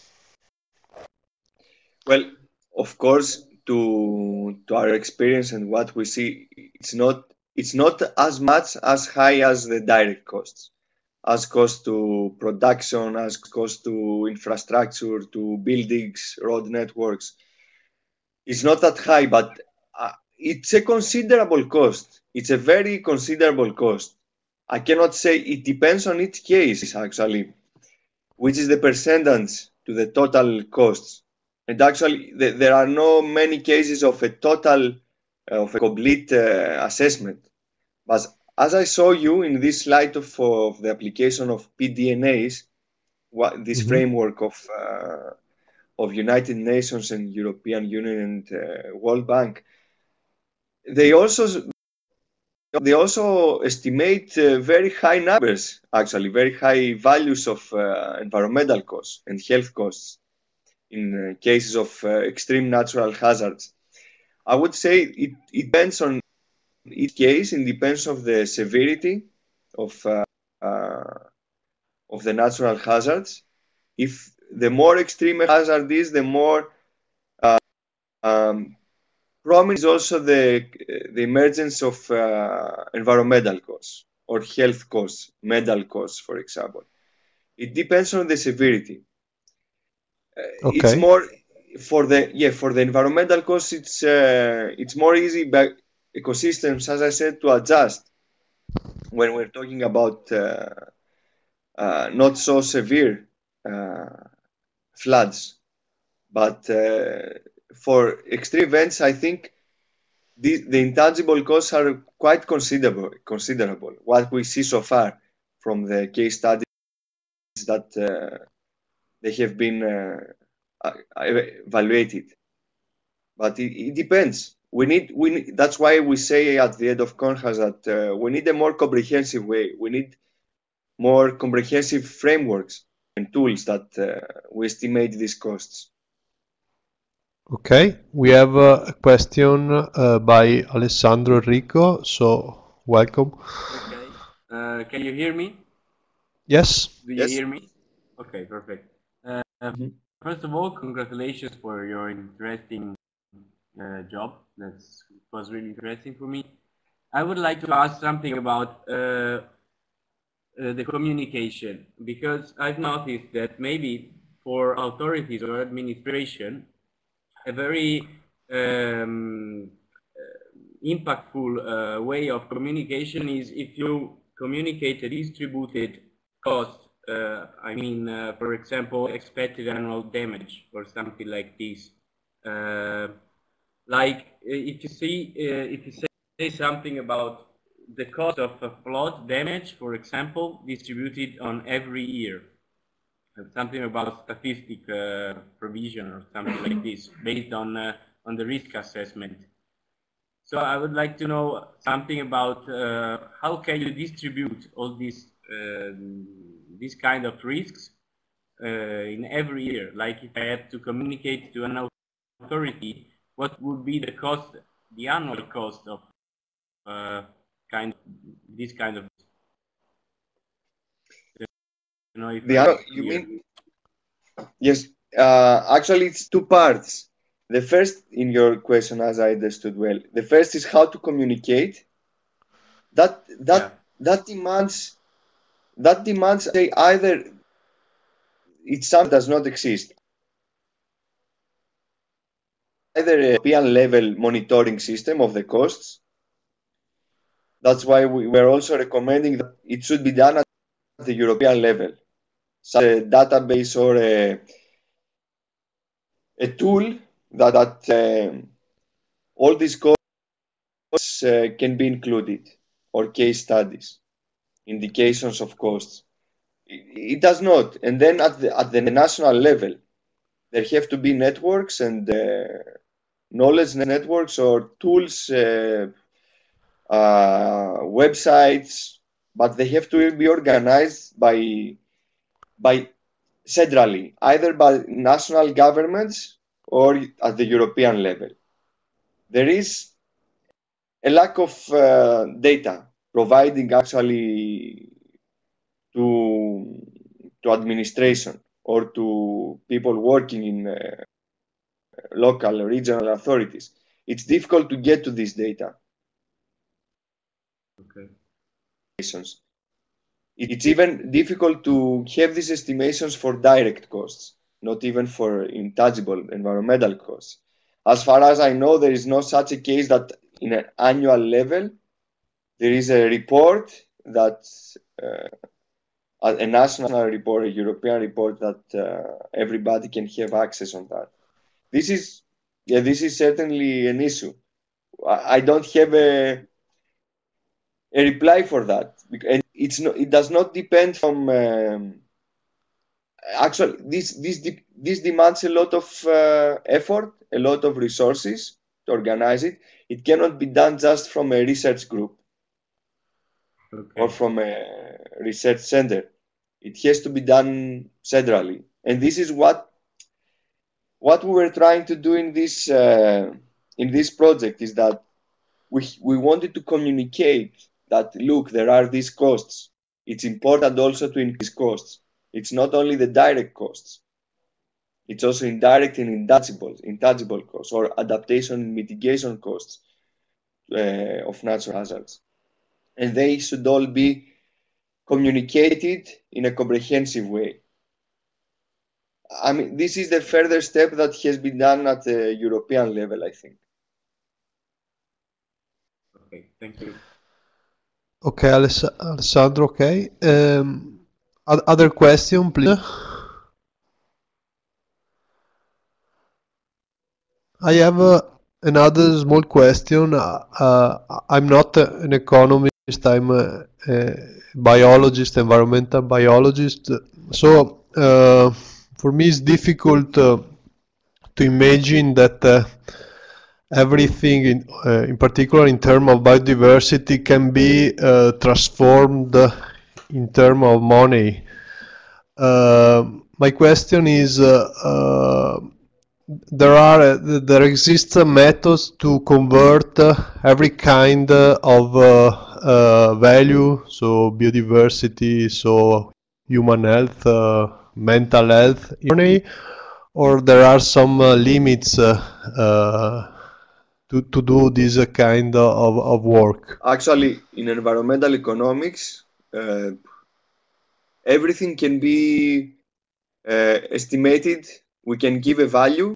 Well, of course, to our experience and what we see, it's not as much as high as the direct costs, as cost to production, as cost to infrastructure, to buildings, road networks. It's not that high, but it's a considerable cost. It's a very considerable cost. I cannot say, it depends on each case, actually, which is the percentage to the total costs. And actually, there are no many cases of a total, of a complete assessment. But as I show you in this slide of the application of PDNAs, this framework of United Nations and European Union and World Bank, they also estimate very high numbers, actually, very high values of environmental costs and health costs in cases of extreme natural hazards. I would say it depends on each case, and depends on the severity of the natural hazards. If the more extreme hazard is, the more prominent is also the emergence of environmental costs or health costs, medical costs, for example. It depends on the severity. Okay. It's more. For the environmental costs, it's more easy by ecosystems, as I said, to adjust when we're talking about not so severe floods. But for extreme events, I think the intangible costs are quite considerable. What we see so far from the case studies is that they have been evaluated, but it depends. We need, that's why we say at the end of CONHAZ that we need a more comprehensive way. We need more comprehensive frameworks and tools that we estimate these costs. Okay, we have a question by Alessandro Rico. So welcome. Okay. Can you hear me? Yes. Do you hear me? Okay, perfect. First of all, congratulations for your interesting job. That was really interesting for me. I would like to ask something about the communication, because I've noticed that maybe for authorities or administration, a very impactful way of communication is if you communicate a distributed cost. For example, expected annual damage or something like this. Like if you say something about the cost of a flood damage, for example, distributed on every year, something about statistic provision or something like this, based on the risk assessment. So I would like to know something about how can you distribute all these. This kind of risks in every year. Like if I have to communicate to an authority, what would be the cost, the annual cost of this kind of? You know, if you mean? Yes. Actually, it's two parts. The first in your question, as I understood well, the first is how to communicate. That demands. that demands either it's something that does not exist, either a European level monitoring system of the costs. That's why we were also recommending that it should be done at the European level, such a database or a tool that all these costs can be included, or case studies, indications of costs. It does not. And then at the national level, there have to be networks and knowledge networks or tools, websites, but they have to be organized by centrally, either by national governments or at the European level. There is a lack of data providing actually to administration or to people working in local or regional authorities. It's difficult to get to this data. Okay. It's even difficult to have these estimations for direct costs, not even for intangible environmental costs. As far as I know, there is no such a case that in an annual level, there is a report that, a national report, a European report that everybody can have access on that. This is certainly an issue. I don't have a reply for that, and it does not depend from. Actually, this demands a lot of effort, a lot of resources to organize it. It cannot be done just from a research group, okay, or from a research center. It has to be done centrally, and this is what we were trying to do in this project, is that we wanted to communicate that, look, there are these costs. It's important also to increase costs. It's not only the direct costs. It's also indirect and intangible costs, or adaptation and mitigation costs of natural hazards. And they should all be communicated in a comprehensive way. I mean, this is the further step that has been done at the European level, I think. Okay, thank you. Okay, Alessandro, okay. Other question, please. I have another small question. I'm not an economist, I'm a biologist, environmental biologist. So for me it's difficult to imagine that everything, in particular in terms of biodiversity, can be transformed in terms of money. My question is, there exist methods to convert every kind of value, so biodiversity, so human health, mental health, money, or there are some limits to do this kind of work? Actually, in environmental economics, everything can be estimated. We can give a value,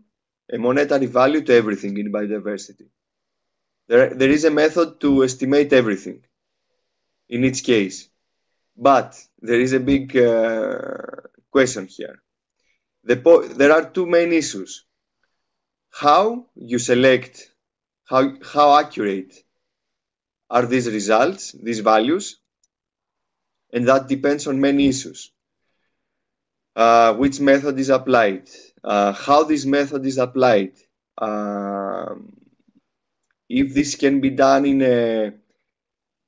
a monetary value, to everything in biodiversity. There is a method to estimate everything in each case. But there is a big question here. There are two main issues. How you select, how accurate are these results, these values, and that depends on many issues. Which method is applied, how this method is applied, if this can be done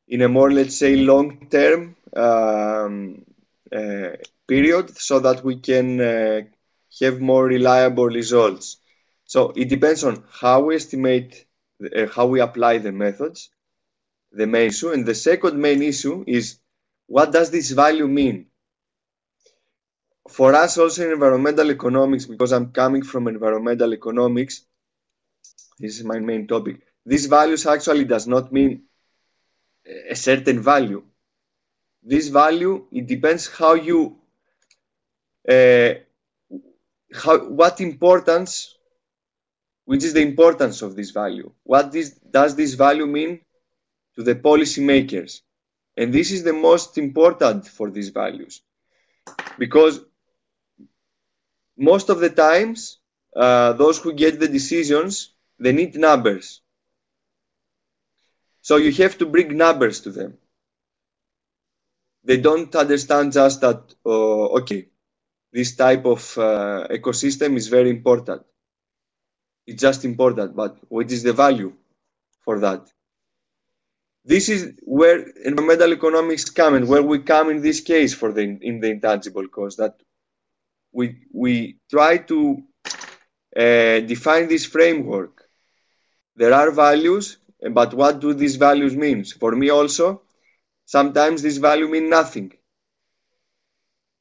in a more, let's say, long-term period, so that we can have more reliable results. So it depends on how we estimate, how we apply the methods, the main issue. And the second main issue is, what does this value mean? For us also in environmental economics, because I'm coming from environmental economics, this is my main topic, these values actually does not mean a certain value. This value, it depends how you, what importance, which is the importance of this value. What does this value mean to the policy makers? And this is the most important for these values, because most of the times, those who get the decisions, they need numbers. So you have to bring numbers to them. They don't understand just that, okay, this type of ecosystem is very important. It's just important, but what is the value for that? This is where environmental economics come, and where we come in this case for the in the intangible cost, that we try to define this framework. There are values, but what do these values mean? For me also, sometimes this value means nothing.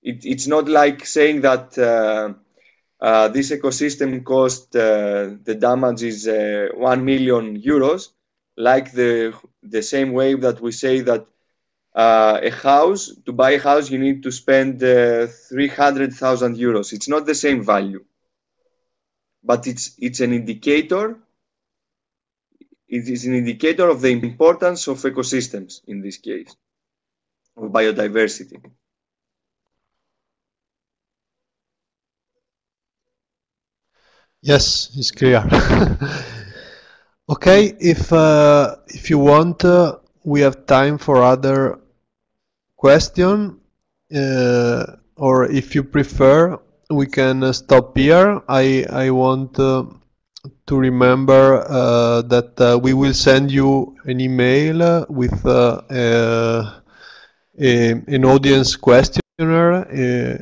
It's not like saying that this ecosystem cost, the damage is 1 million euros, like the same way that we say that a house, to buy a house you need to spend 300,000 euros. It's not the same value, but it's an indicator. It is an indicator of the importance of ecosystems, in this case, of biodiversity. Yes, it's clear. Okay, if you want, we have time for other question, or if you prefer, we can stop here. I want to remember that we will send you an email with an audience questionnaire.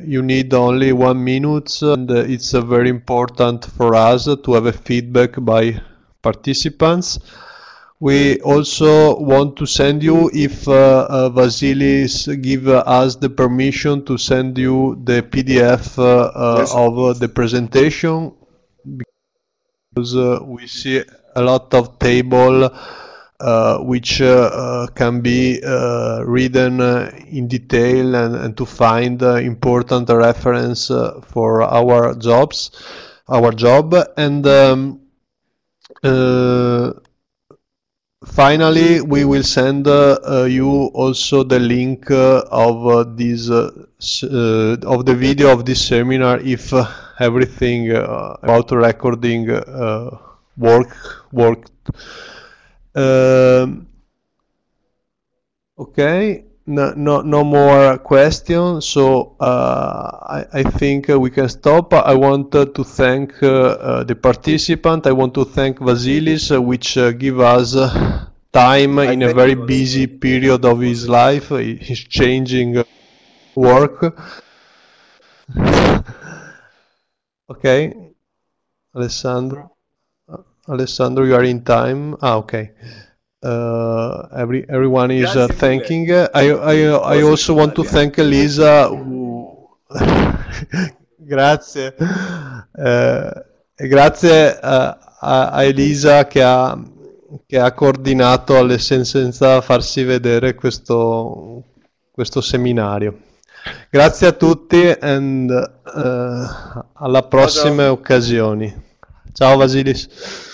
You need only 1 minute, and it's very important for us to have a feedback by participants. We also want to send you, if Vasilis give us the permission to send you the PDF yes, of the presentation, because we see a lot of table which can be read in detail, and to find important reference for our job. And finally, we will send you also the link of the video of this seminar, if everything about recording worked. Okay, no more questions. So I think we can stop. I wanted to thank the participant. I want to thank Vasilis, which give us time in a very busy period of his life. He's changing work. Okay, Alessandro, you are in time. Ah, okay. Everyone is thanking. I also want to thank Elisa. Grazie. Grazie a Elisa che ha coordinato senza farsi vedere questo seminario. Grazie a tutti, and alla prossima occasioni. Ciao Vasilis.